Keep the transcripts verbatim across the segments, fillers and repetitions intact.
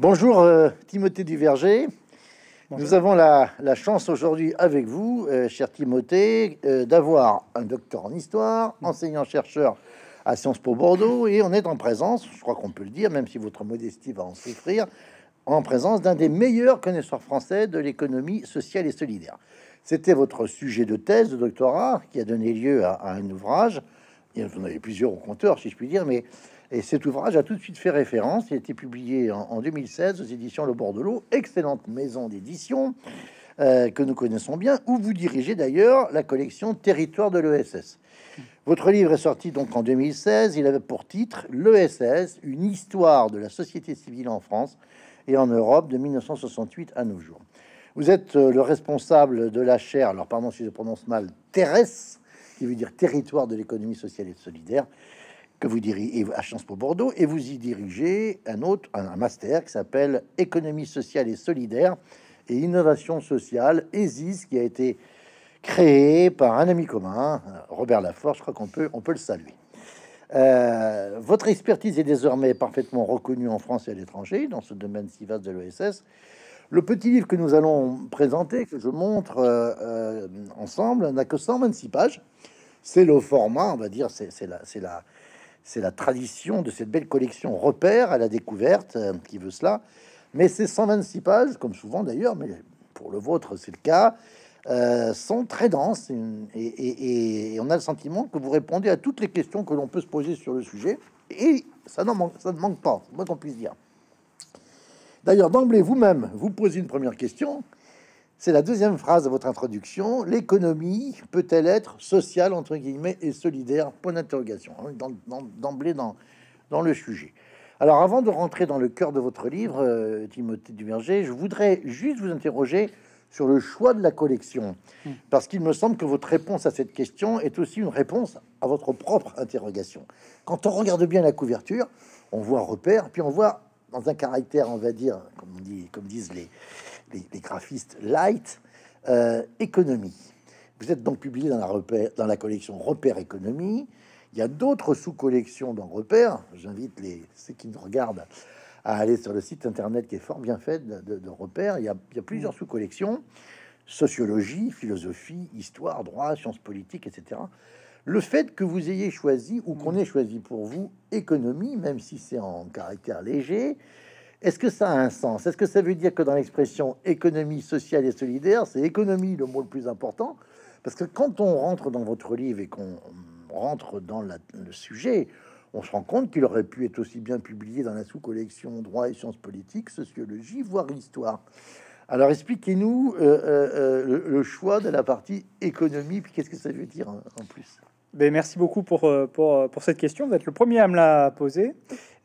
Bonjour euh, Timothée Duverger. Bonjour. Nous avons la, la chance aujourd'hui avec vous, euh, cher Timothée, euh, d'avoir un docteur en histoire, enseignant-chercheur à Sciences Po Bordeaux, et on est en présence, je crois qu'on peut le dire, même si votre modestie va en souffrir, en présence d'un des meilleurs connaisseurs français de l'économie sociale et solidaire. C'était votre sujet de thèse, de doctorat, qui a donné lieu à, à un ouvrage. Il y en avait plusieurs au compteur, si je puis dire, mais... Et cet ouvrage a tout de suite fait référence. Il a été publié en, en deux mille seize aux éditions Le Bord de l'eau, excellente maison d'édition euh, que nous connaissons bien, où vous dirigez d'ailleurs la collection Territoire de l'E S S. Votre livre est sorti donc en deux mille seize. Il avait pour titre L'E S S, une histoire de la société civile en France et en Europe de mille neuf cent soixante-huit à nos jours. Vous êtes euh, le responsable de la chaire, alors pardon si je prononce mal, Terres, qui veut dire territoire de l'économie sociale et solidaire, que vous dirigez à Chance pour Bordeaux, et vous y dirigez un autre, un master qui s'appelle Économie sociale et solidaire et innovation sociale, E S I S, qui a été créé par un ami commun, Robert Lafort. Je crois qu'on peut, on peut le saluer. Euh, votre expertise est désormais parfaitement reconnue en France et à l'étranger dans ce domaine si vaste de l'E S S. Le petit livre que nous allons présenter, que je montre euh, euh, ensemble, n'a que cent vingt-six pages. C'est le format, on va dire, c'est la, c'est la C'est la tradition de cette belle collection Repère à la découverte euh, qui veut cela. Mais ces cent vingt-six pages, comme souvent d'ailleurs, mais pour le vôtre c'est le cas, euh, sont très denses et, et, et, et on a le sentiment que vous répondez à toutes les questions que l'on peut se poser sur le sujet. Et ça, manque, ça ne manque pas, moi qu'on puisse dire. D'ailleurs, d'emblée, vous-même, vous posez une première question. C'est la deuxième phrase de votre introduction. L'économie peut-elle être sociale, entre guillemets, et solidaire? Point d'interrogation. D'emblée dans, dans le sujet. Alors, avant de rentrer dans le cœur de votre livre, Timothée Duverger, je voudrais juste vous interroger sur le choix de la collection. Parce qu'il me semble que votre réponse à cette question est aussi une réponse à votre propre interrogation. Quand on regarde bien la couverture, on voit un repère, puis on voit dans un caractère, on va dire, comme, on dit, comme disent les... Les, les graphistes light, euh, économie. Vous êtes donc publié dans la, repère, dans la collection Repère économie. Il y a d'autres sous-collections dans Repère. J'invite les ceux qui nous regardent à aller sur le site internet qui est fort bien fait de, de, de Repère. Il y a, il y a plusieurs sous-collections, sociologie, philosophie, histoire, droit, sciences politiques, et cetera. Le fait que vous ayez choisi ou qu'on ait choisi pour vous économie, même si c'est en caractère léger, est-ce que ça a un sens? Est-ce que ça veut dire que dans l'expression économie sociale et solidaire, c'est économie le mot le plus important? Parce que quand on rentre dans votre livre et qu'on rentre dans la, le sujet, on se rend compte qu'il aurait pu être aussi bien publié dans la sous-collection droit et sciences politiques, sociologie, voire histoire. Alors expliquez-nous euh, euh, le, le choix de la partie économie, puis qu'est-ce que ça veut dire en, en plus? Ben, merci beaucoup pour, pour, pour cette question. Vous êtes le premier à me la poser.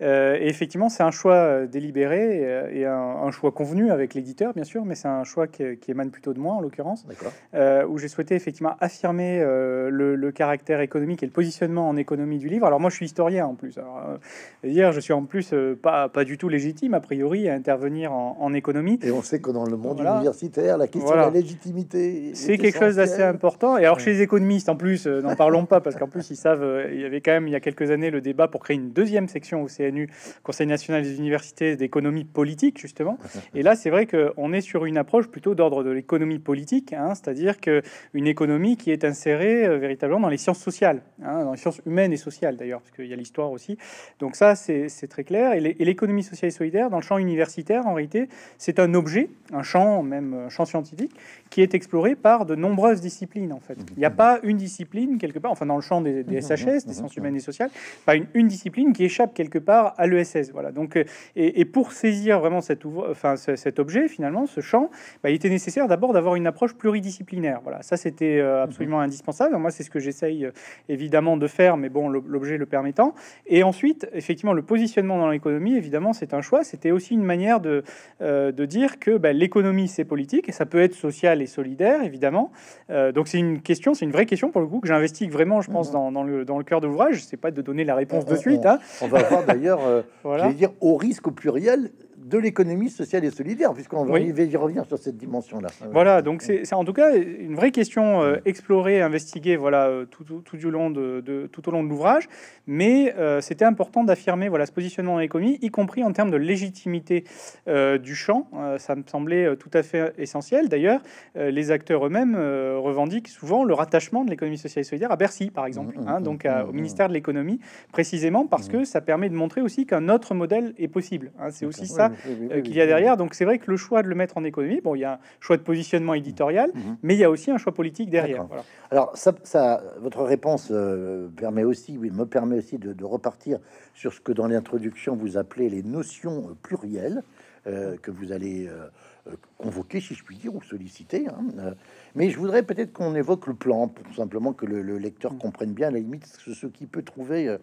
Euh, et effectivement, c'est un choix délibéré et, et un, un choix convenu avec l'éditeur, bien sûr, mais c'est un choix qui, qui émane plutôt de moi, en l'occurrence, euh, où j'ai souhaité effectivement affirmer euh, le, le caractère économique et le positionnement en économie du livre. Alors moi, je suis historien en plus. Alors, euh, c'est-à-dire, je suis en plus euh, pas, pas du tout légitime, a priori, à intervenir en, en économie. Et on sait que dans le monde voilà. universitaire, la question voilà. de la légitimité... C'est quelque chose d'assez important. Et alors, ouais. chez les économistes, en plus, euh, n'en parlons pas. Parce qu'en plus, ils savent, euh, il y avait quand même il y a quelques années le débat pour créer une deuxième section au C N U, Conseil national des universités d'économie politique, justement. Et là, c'est vrai qu'on est sur une approche plutôt d'ordre de l'économie politique, hein, c'est-à-dire qu'une économie qui est insérée euh, véritablement dans les sciences sociales, hein, dans les sciences humaines et sociales d'ailleurs, parce qu'il y a l'histoire aussi. Donc, ça, c'est très clair. Et l'économie sociale et solidaire, dans le champ universitaire, en réalité, c'est un objet, un champ, même un champ scientifique, qui est exploré par de nombreuses disciplines, en fait. Il n'y a pas une discipline, quelque part, enfin, dans le champ des, des S H S, des sciences humaines et sociales, par une, une discipline qui échappe quelque part à l'E S S. Voilà. Donc, et, et pour saisir vraiment cet, ouvre, enfin, cet objet, finalement, ce champ, bah, il était nécessaire d'abord d'avoir une approche pluridisciplinaire. Voilà. Ça, c'était euh, absolument mm-hmm. indispensable. Moi, c'est ce que j'essaye euh, évidemment de faire, mais bon, l'objet le permettant. Et ensuite, effectivement, le positionnement dans l'économie, évidemment, c'est un choix. C'était aussi une manière de, euh, de dire que bah, l'économie, c'est politique, et ça peut être social et solidaire, évidemment. Euh, donc, c'est une question, c'est une vraie question, pour le coup, que j'investis vraiment je pense, dans, dans, le, dans le cœur de l'ouvrage. C'est pas de donner la réponse on, de suite. On, hein. on va voir d'ailleurs, euh, voilà. je vais dire, au risque au pluriel de l'économie sociale et solidaire, puisqu'on va oui. y revenir sur cette dimension-là. Voilà, donc c'est en tout cas une vraie question euh, explorée, investiguée, voilà, tout, tout, tout, du long de, de, tout au long de l'ouvrage, mais euh, c'était important d'affirmer voilà, ce positionnement dans l'économie, y compris en termes de légitimité euh, du champ. Euh, ça me semblait tout à fait essentiel. D'ailleurs, euh, les acteurs eux-mêmes euh, revendiquent souvent le rattachement de l'économie sociale et solidaire à Bercy, par exemple, hein, donc à, au ministère de l'économie, précisément parce que ça permet de montrer aussi qu'un autre modèle est possible. Hein, c'est aussi ça oui, oui, oui, qu'il y a derrière. Donc c'est vrai que le choix de le mettre en économie, bon, il y a un choix de positionnement éditorial, mm-hmm. mais il y a aussi un choix politique derrière. Voilà. Alors ça, ça, votre réponse euh, permet aussi, oui, me permet aussi de, de repartir sur ce que dans l'introduction vous appelez les notions plurielles euh, que vous allez euh, convoquer, si je puis dire, ou solliciter. Hein, euh, mais je voudrais peut-être qu'on évoque le plan, tout simplement que le, le lecteur comprenne bien, à la limite, ce, ce qu'il peut trouver euh,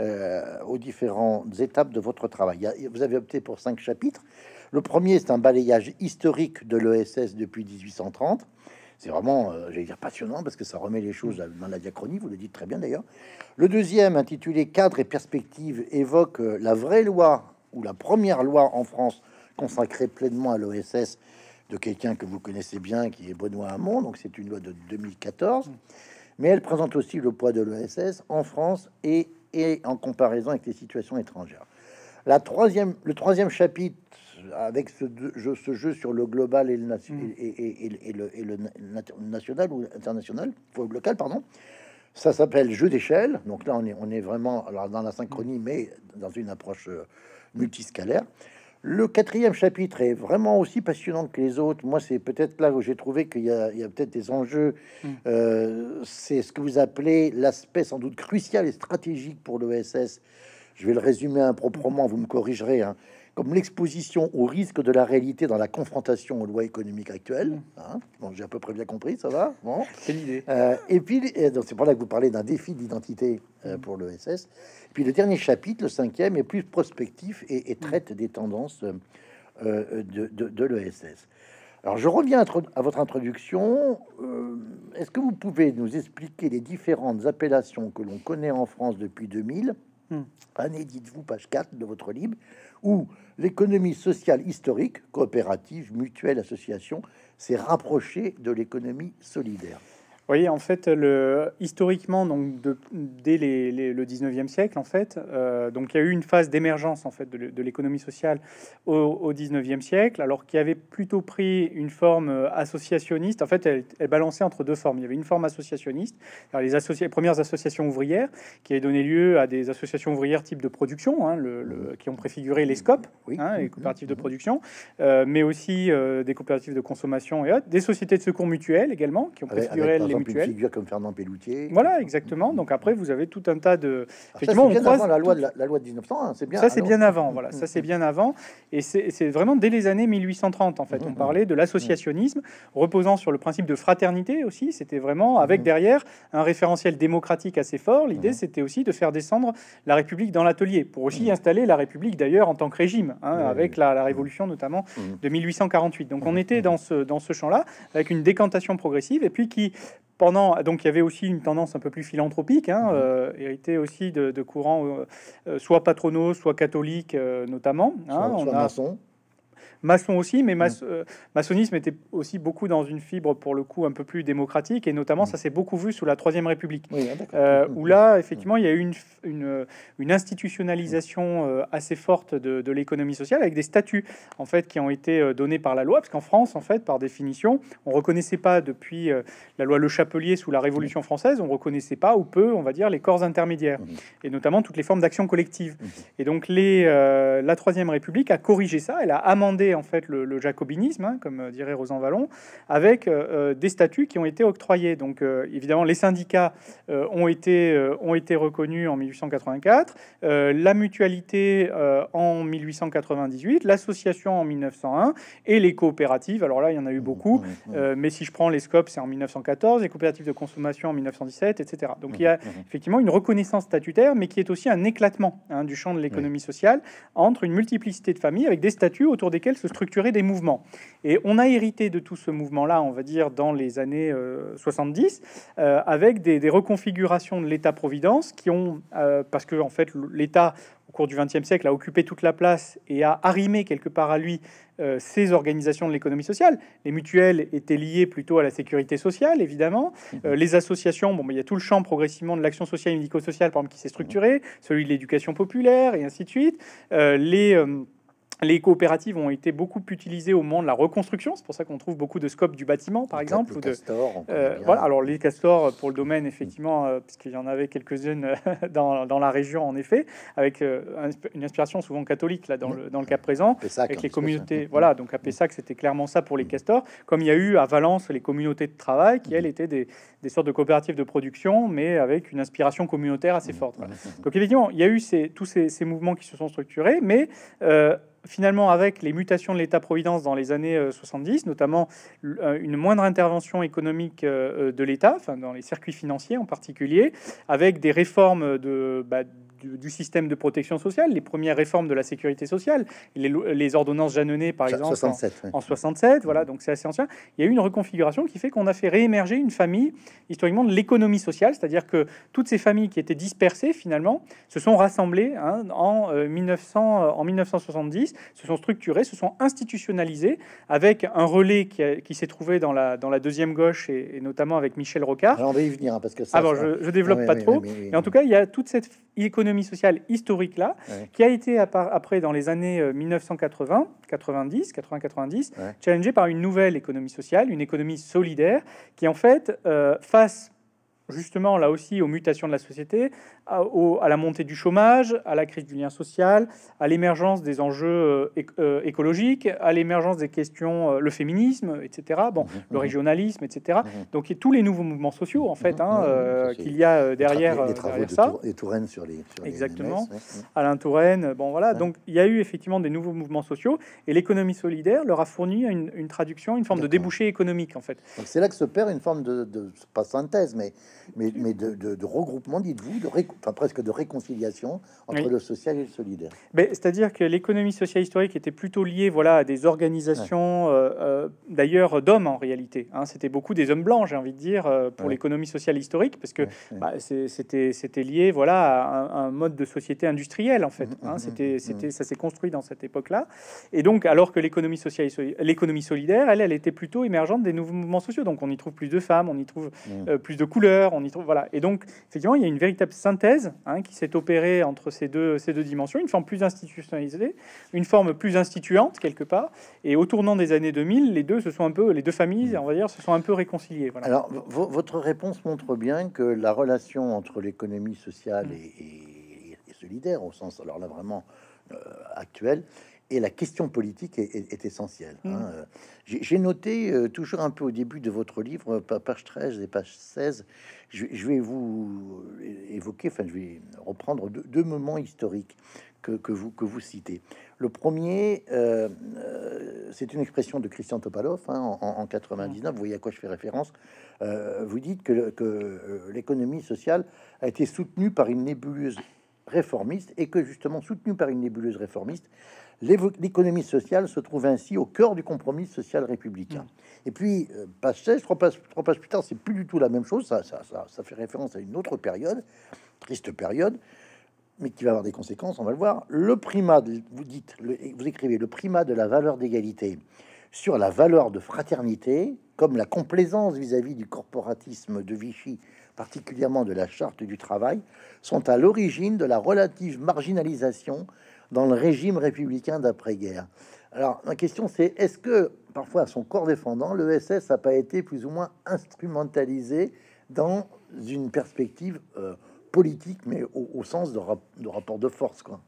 euh, aux différentes étapes de votre travail. Vous avez opté pour cinq chapitres. Le premier, c'est un balayage historique de l'E S S depuis mille huit cent trente. C'est vraiment, euh, j'allais dire, passionnant, parce que ça remet les choses dans la diachronie, vous le dites très bien d'ailleurs. Le deuxième, intitulé « Cadre et perspectives », évoque euh, la vraie loi, ou la première loi en France, consacré pleinement à l'E S S de quelqu'un que vous connaissez bien, qui est Benoît Hamon. Donc c'est une loi de deux mille quatorze. Mais elle présente aussi le poids de l'E S S en France et, et en comparaison avec les situations étrangères. La troisième, le troisième chapitre, avec ce, de, ce jeu sur le global et le, nation, et, et, et, et le, et le national ou international, local, pardon, ça s'appelle jeu d'échelle. Donc là, on est, on est vraiment alors, dans la synchronie, mais dans une approche euh, multiscalaire. Le quatrième chapitre est vraiment aussi passionnant que les autres. Moi, c'est peut-être là où j'ai trouvé qu'il y a, a peut-être des enjeux. Mmh. Euh, c'est ce que vous appelez l'aspect sans doute crucial et stratégique pour l'E S S. Je vais le résumer improprement, vous me corrigerez. Hein. Comme l'exposition au risque de la réalité dans la confrontation aux lois économiques actuelles. Hein. Bon, j'ai à peu près bien compris, ça va bon. C'est l'idée. Euh, et puis, c'est pour là que vous parlez d'un défi d'identité euh, pour l'E S S. Puis le dernier chapitre, le cinquième, est plus prospectif et, et traite des tendances euh, de, de, de l'E S S. Alors je reviens à, à votre introduction. Euh, Est-ce que vous pouvez nous expliquer les différentes appellations que l'on connaît en France depuis deux mille, mm. année, dites-vous, page quatre de votre livre, où l'économie sociale historique, coopérative, mutuelle, association, s'est rapprochée de l'économie solidaire? Vous voyez, en fait, le, historiquement, donc, de, dès les, les, le dix-neuvième siècle, en fait, euh, donc il y a eu une phase d'émergence en fait de, de l'économie sociale au, au dix-neuvième siècle, alors qu'il avait plutôt pris une forme associationniste. En fait, elle, elle balançait entre deux formes. Il y avait une forme associationniste, les, associ les premières associations ouvrières, qui avaient donné lieu à des associations ouvrières type de production, hein, le, le, qui ont préfiguré les scopes, oui. hein, les coopératives de production, euh, mais aussi euh, des coopératives de consommation et autres, des sociétés de secours mutuels également, qui ont préfiguré les mutuelles. Une figure comme Fernand Pelloutier. Voilà, exactement. Donc après, vous avez tout un tas de. Effectivement, ça, on croise la loi, de la, la loi de mille neuf cents. Hein, c'est bien. Ça, c'est bien avant. Voilà, ça, c'est bien avant. Et c'est vraiment dès les années mille huit cent trente. En fait, on parlait de l'associationnisme reposant sur le principe de fraternité aussi. C'était vraiment avec derrière un référentiel démocratique assez fort. L'idée, c'était aussi de faire descendre la République dans l'atelier pour aussi installer la République d'ailleurs en tant que régime, hein, avec la, la Révolution notamment de mille huit cent quarante-huit. Donc on était dans ce dans ce champ-là avec une décantation progressive et puis qui pendant, donc il y avait aussi une tendance un peu plus philanthropique, hein, euh, héritée aussi de, de courants, euh, soit patronaux, soit catholiques, euh, notamment. Hein, soit, on soit a... maçon. Maçon aussi, mais ma euh, maçonnisme était aussi beaucoup dans une fibre, pour le coup, un peu plus démocratique, et notamment, ça s'est beaucoup vu sous la Troisième République, oui, euh, où là, effectivement, il y a eu une, une, une institutionnalisation euh, assez forte de, de l'économie sociale, avec des statuts, en fait, qui ont été donnés par la loi, parce qu'en France, en fait, par définition, on reconnaissait pas, depuis euh, la loi Le Chapelier, sous la Révolution française, on reconnaissait pas, ou peu, on va dire, les corps intermédiaires, et notamment toutes les formes d'action collective. Et donc, les, euh, la Troisième République a corrigé ça, elle a amendé en fait le, le jacobinisme, hein, comme dirait Rosanvallon, avec euh, des statuts qui ont été octroyés. Donc euh, évidemment les syndicats euh, ont été euh, ont été reconnus en mille huit cent quatre-vingt-quatre, euh, la mutualité euh, en mille huit cent quatre-vingt-dix-huit, l'association en mille neuf cent un et les coopératives. Alors là il y en a eu beaucoup, euh, mais si je prends les scopes c'est en mille neuf cent quatorze, les coopératives de consommation en mille neuf cent dix-sept, et cetera. Donc il y a effectivement une reconnaissance statutaire, mais qui est aussi un éclatement, hein, du champ de l'économie sociale entre une multiplicité de familles avec des statuts autour desquels se structurer des mouvements. Et on a hérité de tout ce mouvement-là, on va dire, dans les années euh, soixante-dix, euh, avec des, des reconfigurations de l'État-providence qui ont, euh, parce que en fait, l'État cours du vingtième siècle, a occupé toute la place et a arrimé quelque part à lui euh, ces organisations de l'économie sociale. Les mutuelles étaient liées plutôt à la sécurité sociale, évidemment. Euh, les associations, bon, mais il y a tout le champ progressivement de l'action sociale et médico-sociale, par exemple, qui s'est structuré, celui de l'éducation populaire, et ainsi de suite. Euh, les... Euh, Les coopératives ont été beaucoup utilisées au moment de la reconstruction. C'est pour ça qu'on trouve beaucoup de scopes du bâtiment, par exemple. Le ou de, castor, euh, voilà. Alors, les castors, pour le domaine, effectivement, euh, puisqu'il y en avait quelques-unes dans, dans la région, en effet, avec euh, une inspiration souvent catholique, là, dans, mmh. le, dans le cas présent, Pessac, avec les communautés. Mmh. Voilà, donc à Pessac, c'était clairement ça pour les castors. Comme il y a eu à Valence les communautés de travail, qui, elles, étaient des, des sortes de coopératives de production, mais avec une inspiration communautaire assez forte. Voilà. Donc, évidemment, il y a eu ces, tous ces, ces mouvements qui se sont structurés, mais... Euh, Finalement, avec les mutations de l'État-providence dans les années soixante-dix, notamment une moindre intervention économique de l'État, enfin dans les circuits financiers en particulier, avec des réformes de... Bah, du système de protection sociale, les premières réformes de la sécurité sociale, les, les ordonnances Jeanneney, par exemple, soixante-sept, en, oui. en soixante-sept, voilà, donc c'est assez ancien. Il y a eu une reconfiguration qui fait qu'on a fait réémerger une famille, historiquement, de l'économie sociale, c'est-à-dire que toutes ces familles qui étaient dispersées, finalement, se sont rassemblées hein, en, euh, mille neuf cents, euh, en mille neuf cent soixante-dix, se sont structurées, se sont institutionnalisées, avec un relais qui, qui s'est trouvé dans la, dans la deuxième gauche, et, et notamment avec Michel Rocard. Alors, on va y venir, hein, parce que ça... Alors, je, je développe non, pas oui, trop, mais oui, oui, oui. en tout cas, il y a toute cette économie sociale historique là, ouais. qui a été après dans les années mille neuf cent quatre-vingts, quatre-vingt-dix, quatre-vingts quatre-vingt-dix, ouais. challengée par une nouvelle économie sociale, une économie solidaire qui en fait euh, face justement là aussi aux mutations de la société, à, au, à la montée du chômage, à la crise du lien social, à l'émergence des enjeux euh, euh, écologiques, à l'émergence des questions, euh, le féminisme, et cetera. Bon, mmh, le mmh. régionalisme, et cetera. Mmh. Donc et tous les nouveaux mouvements sociaux en fait, hein, mmh, euh, mmh, qu'il y a derrière, les, les travaux derrière de ça. Et Touraine sur les. Sur Exactement. Les M S, ouais. Alain Touraine. Bon voilà. Ouais. Donc il y a eu effectivement des nouveaux mouvements sociaux et l'économie solidaire leur a fourni une, une traduction, une forme de débouché économique en fait. Donc c'est là que se perd une forme de, de pas synthèse, mais Mais, mais de, de, de regroupement, dites-vous, de réco enfin, presque de réconciliation entre oui. le social et le solidaire. C'est-à-dire que l'économie sociale historique était plutôt liée voilà, à des organisations, ouais. euh, d'ailleurs, d'hommes en réalité. Hein, c'était beaucoup des hommes blancs, j'ai envie de dire, pour ouais. l'économie sociale historique, parce que ouais, ouais. bah, c'était lié voilà, à un, un mode de société industrielle, en fait. Mmh, hein, mmh, c'était, c'était, mmh. Ça s'est construit dans cette époque-là. Et donc, alors que l'économie sociale, l'économie solidaire, elle, elle était plutôt émergente des nouveaux mouvements sociaux. Donc, on y trouve plus de femmes, on y trouve mmh. euh, plus de couleurs, on y trouve, voilà. Et donc, effectivement, il y a une véritable synthèse hein, qui s'est opérée entre ces deux, ces deux dimensions, une forme plus institutionnalisée, une forme plus instituante, quelque part. Et au tournant des années deux mille, les deux, se sont un peu, les deux familles, on va dire, se sont un peu réconciliées. Voilà. Alors, votre réponse montre bien que la relation entre l'économie sociale et, et, et solidaire, au sens, alors là, vraiment euh, actuel, et la question politique est, est, est essentielle. Mmh. Hein. J'ai noté, euh, toujours un peu au début de votre livre, page treize et page seize, je, je vais vous évoquer, enfin je vais reprendre deux, deux moments historiques que, que, vous, que vous citez. Le premier, euh, euh, c'est une expression de Christian Topaloff, hein, en, en quatre-vingt-dix-neuf, mmh. vous voyez à quoi je fais référence, euh, vous dites que, que l'économie sociale a été soutenue par une nébuleuse réformiste et que justement soutenue par une nébuleuse réformiste, l'économie sociale se trouve ainsi au cœur du compromis social républicain. Mmh. Et puis, page seize, trois pages, trois pages plus tard, c'est plus du tout la même chose. Ça, ça, ça, ça fait référence à une autre période, triste période, mais qui va avoir des conséquences, on va le voir. Le primat, de, vous dites, le, vous écrivez, le primat de la valeur d'égalité sur la valeur de fraternité, comme la complaisance vis-à-vis du corporatisme de Vichy, particulièrement de la charte du travail, sont à l'origine de la relative marginalisation dans le régime républicain d'après-guerre. Alors, ma question, c'est est-ce que, parfois, à son corps défendant, l'E S S n'a pas été plus ou moins instrumentalisé dans une perspective euh, politique, mais au, au sens de, rap de rapport de force, quoi?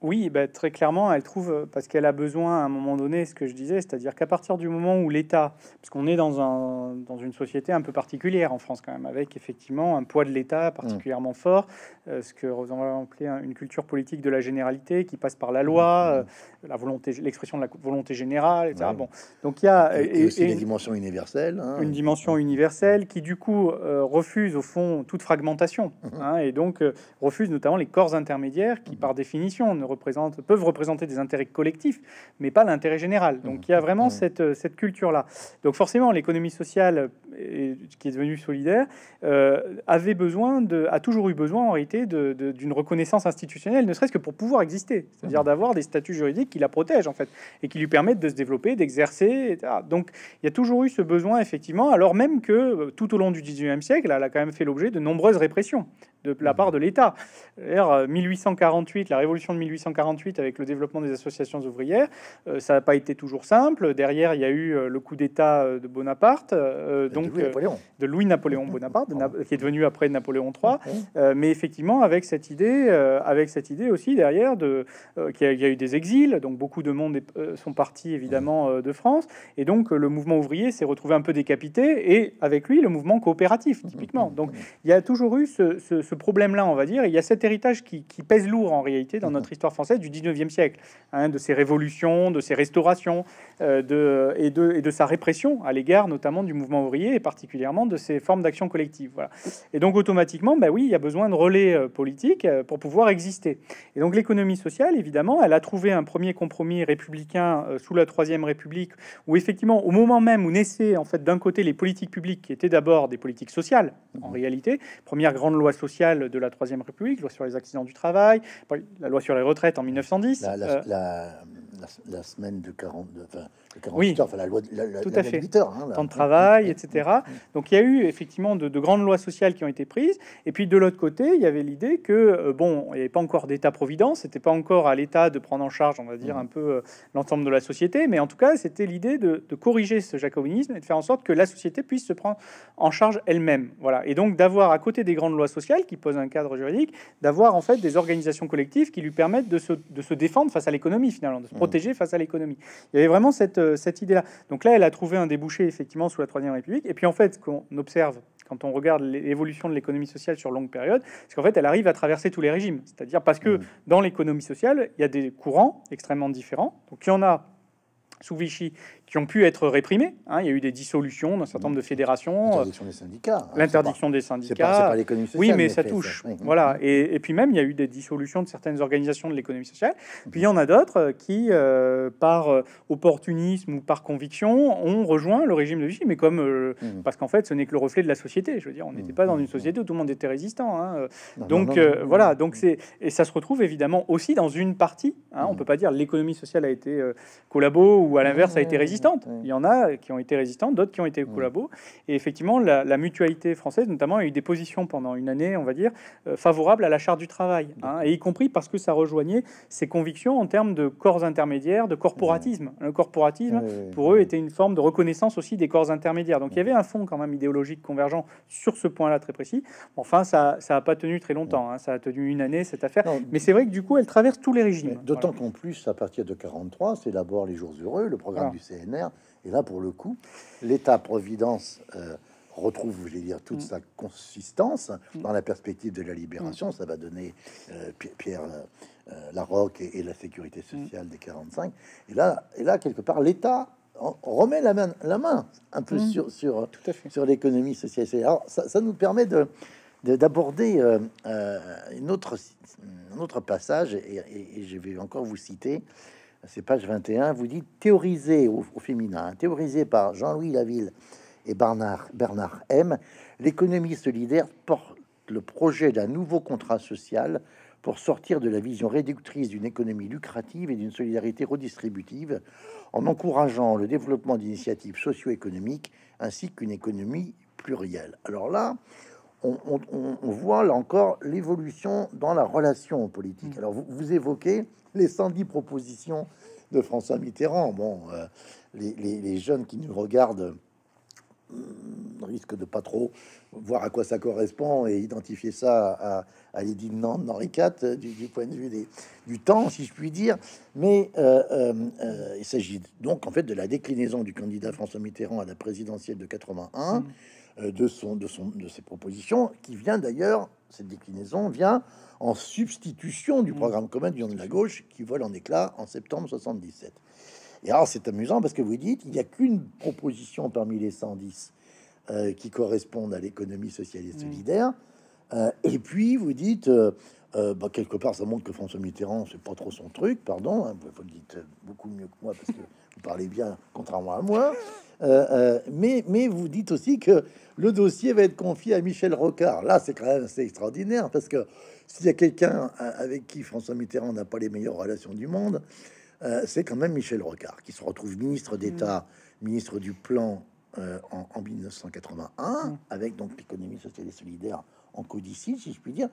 Oui, ben, très clairement, elle trouve, parce qu'elle a besoin à un moment donné, ce que je disais, c'est-à-dire qu'à partir du moment où l'État, parce qu'on est dans, un, dans une société un peu particulière en France quand même, avec effectivement un poids de l'État particulièrement mmh. fort, euh, ce que Rosanvallon appelait une culture politique de la généralité qui passe par la loi, mmh. euh, la volonté, l'expression de la volonté générale, et cetera. Mmh. Bon, donc il y a et, et, et aussi et une dimension universelle, hein. une dimension universelle qui du coup euh, refuse au fond toute fragmentation, mmh. hein, et donc euh, refuse notamment les corps intermédiaires qui mmh. par définition ne représentent, peuvent représenter des intérêts collectifs, mais pas l'intérêt général. Donc il y a vraiment cette, cette culture-là. Donc forcément, l'économie sociale, qui est devenue solidaire, euh, avait besoin de, a toujours eu besoin en réalité d'une reconnaissance institutionnelle, ne serait-ce que pour pouvoir exister, c'est-à-dire d'avoir des statuts juridiques qui la protègent en fait et qui lui permettent de se développer, d'exercer, et cetera. Donc il y a toujours eu ce besoin effectivement, alors même que tout au long du dix-neuvième siècle, elle a quand même fait l'objet de nombreuses répressions de la part de l'État. mille huit cent quarante-huit, la révolution de mille huit cent quarante-huit avec le développement des associations ouvrières, euh, ça n'a pas été toujours simple. Derrière, il y a eu le coup d'État de Bonaparte, euh, donc de Louis-Napoléon euh, Louis Napoléon Bonaparte, de Na qui est devenu après Napoléon trois. Okay. Euh, mais effectivement, avec cette idée, euh, avec cette idée aussi derrière, de, euh, qu'il y, y a eu des exils, donc beaucoup de monde est, euh, sont partis évidemment euh, de France, et donc euh, le mouvement ouvrier s'est retrouvé un peu décapité, et avec lui le mouvement coopératif typiquement. Donc il y a toujours eu ce, ce, ce problème-là, on va dire. Il y a cet héritage qui, qui pèse lourd en réalité dans notre histoire française du dix-neuvième siècle, hein, de ses révolutions, de ses restaurations, euh, de, et, de, et de sa répression à l'égard notamment du mouvement ouvrier et particulièrement de ses formes d'action collective. Voilà. Et donc automatiquement, bah oui, il y a besoin de relais euh, politiques euh, pour pouvoir exister. Et donc l'économie sociale, évidemment, elle a trouvé un premier compromis républicain euh, sous la Troisième République, où effectivement, au moment même où naissaient en fait d'un côté les politiques publiques qui étaient d'abord des politiques sociales, en réalité, première grande loi sociale de la Troisième République, loi sur les accidents du travail, la loi sur les retraites en mille neuf cent dix. La, la, euh, la, la, la semaine de quarante, enfin, de quarante-huit oui, heures, enfin la loi de la, tout la, à la fait. huit heures, hein, temps de travail, et cetera. Donc il y a eu effectivement de, de grandes lois sociales qui ont été prises. Et puis de l'autre côté, il y avait l'idée que, euh, bon, il n'y avait pas encore d'État-providence, c'était pas encore à l'État de prendre en charge, on va dire, mmh. un peu euh, l'ensemble de la société, mais en tout cas, c'était l'idée de, de corriger ce jacobinisme et de faire en sorte que la société puisse se prendre en charge elle-même. Voilà. Et donc d'avoir à côté des grandes lois sociales qui posent un cadre juridique, d'avoir en fait des organisations collectives qui lui permettent de se, de se défendre face à l'économie, finalement, de se protéger mmh. face à l'économie. Il y avait vraiment cette, cette idée-là. Donc là, elle a trouvé un débouché, effectivement, sous la Troisième République. Et puis, en fait, ce qu'on observe quand on regarde l'évolution de l'économie sociale sur longue période, c'est qu'en fait, elle arrive à traverser tous les régimes. C'est-à-dire parce que mmh. dans l'économie sociale, il y a des courants extrêmement différents. Donc, il y en a sous Vichy, qui ont pu être réprimés. Hein, il y a eu des dissolutions d'un certain nombre de fédérations. L'interdiction des syndicats. L'interdiction des syndicats. C'est pas l'économie sociale. Oui, mais, mais ça touche. Ça. Voilà. Et, et puis même, il y a eu des dissolutions de certaines organisations de l'économie sociale. Puis il y en a d'autres qui, euh, par opportunisme ou par conviction, ont rejoint le régime de Vichy, mais comme... Euh, mm. Parce qu'en fait, ce n'est que le reflet de la société. Je veux dire, on n'était mm. pas dans une société où tout le monde était résistant. Hein. Non, donc, non, non, euh, non, voilà. Non. Donc c'est... Et ça se retrouve évidemment aussi dans une partie. Hein. Mm. On ne peut pas dire l'économie sociale a été euh, collabo ou à l'inverse a été résistante. Il y en a qui ont été résistantes, d'autres qui ont été collabos. Et effectivement, la, la mutualité française, notamment, a eu des positions pendant une année, on va dire, euh, favorables à la charte du travail. Hein, et y compris parce que ça rejoignait ses convictions en termes de corps intermédiaires, de corporatisme. Le corporatisme, pour eux, était une forme de reconnaissance aussi des corps intermédiaires. Donc il y avait un fond quand même idéologique convergent sur ce point-là très précis. Enfin, ça n'a pas tenu très longtemps. Hein, ça a tenu une année, cette affaire. Non, mais c'est vrai que du coup, elle traverse tous les régimes. D'autant voilà. qu'en plus, à partir de quarante-trois, c'est d'abord les jours heureux, le programme ah. du C N R, et là pour le coup, l'État-providence euh, retrouve, je vais dire, toute mmh. sa consistance mmh. dans la perspective de la libération. Mmh. Ça va donner euh, Pierre euh, Laroque et, et la sécurité sociale mmh. des quarante-cinq. Et là, et là quelque part, l'État remet la main, la main un peu mmh. sur sur sur l'économie sociale. Alors ça, ça nous permet de d'aborder euh, euh, une autre un autre passage, et, et, et je vais encore vous citer. C'est page vingt et un, vous dites théorisé au, au féminin, hein, théorisé par Jean-Louis Laville et Bernard, Bernard M. L'économie solidaire porte le projet d'un nouveau contrat social pour sortir de la vision réductrice d'une économie lucrative et d'une solidarité redistributive en encourageant le développement d'initiatives socio-économiques ainsi qu'une économie plurielle. Alors là, on, on, on voit là encore l'évolution dans la relation politique. Alors vous, vous évoquez les cent dix propositions de François Mitterrand. Bon, euh, les, les, les jeunes qui nous regardent euh, risquent de pas trop voir à quoi ça correspond et identifier ça à, à l'édit de Nantes, Henri quatre, du, du point de vue des, du temps, si je puis dire. Mais euh, euh, euh, il s'agit donc en fait de la déclinaison du candidat François Mitterrand à la présidentielle de quatre-vingt-un, mmh. euh, de, son, de, son, de ses propositions, qui vient d'ailleurs, cette déclinaison vient en substitution du programme commun du nom de la gauche qui vole en éclat en septembre soixante-dix-sept. Et alors c'est amusant parce que vous dites il n'y a qu'une proposition parmi les cent dix euh, qui correspondent à l'économie sociale et solidaire. Euh, et puis vous dites euh, euh, bah, quelque part, ça montre que François Mitterrand, c'est pas trop son truc, pardon, hein, vous le dites beaucoup mieux que moi, parce que vous parlez bien, contrairement à moi, euh, euh, mais, mais vous dites aussi que le dossier va être confié à Michel Rocard. Là, c'est quand même assez extraordinaire, parce que s'il y a quelqu'un avec qui François Mitterrand n'a pas les meilleures relations du monde, euh, c'est quand même Michel Rocard, qui se retrouve ministre d'État, mmh. ministre du Plan, Euh, en, en mille neuf cent quatre-vingt-un, mmh. avec donc l'économie sociale et solidaire en codicile, si je puis dire.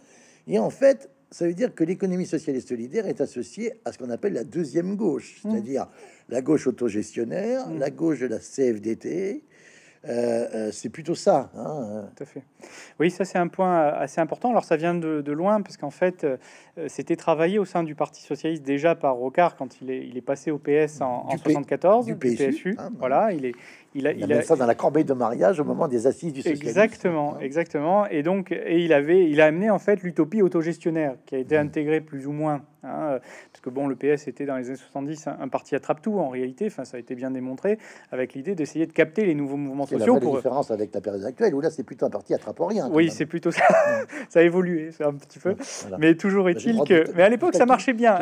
Et en fait, ça veut dire que l'économie sociale et solidaire est associée à ce qu'on appelle la deuxième gauche, mmh. c'est-à-dire la gauche autogestionnaire, mmh. la gauche de la C F D T. Euh, euh, c'est plutôt ça. Hein. Tout à fait. Oui, ça c'est un point assez important. Alors ça vient de, de loin, parce qu'en fait, euh, c'était travaillé au sein du Parti socialiste déjà par Rocard quand il est, il est passé au P S en, en soixante-quatorze, du P S U. Du P S U. Hein, voilà, il est. Il a, il a, il a mis ça dans la corbeille de mariage au moment des assises du socialisme. Exactement, exactement. Et donc, et il avait, il a amené en fait l'utopie autogestionnaire qui a été intégrée plus ou moins, hein, parce que bon, le P S était dans les années soixante-dix un, un parti attrape-tout en réalité. Enfin, ça a été bien démontré avec l'idée d'essayer de capter les nouveaux mouvements sociaux. C'est la différence avec la période actuelle où là, c'est plutôt un parti attrape-rien. Oui, c'est plutôt ça. Ça a évolué, c'est un petit peu. Voilà. Mais toujours est-il bah, que, mais à l'époque, ça marchait bien.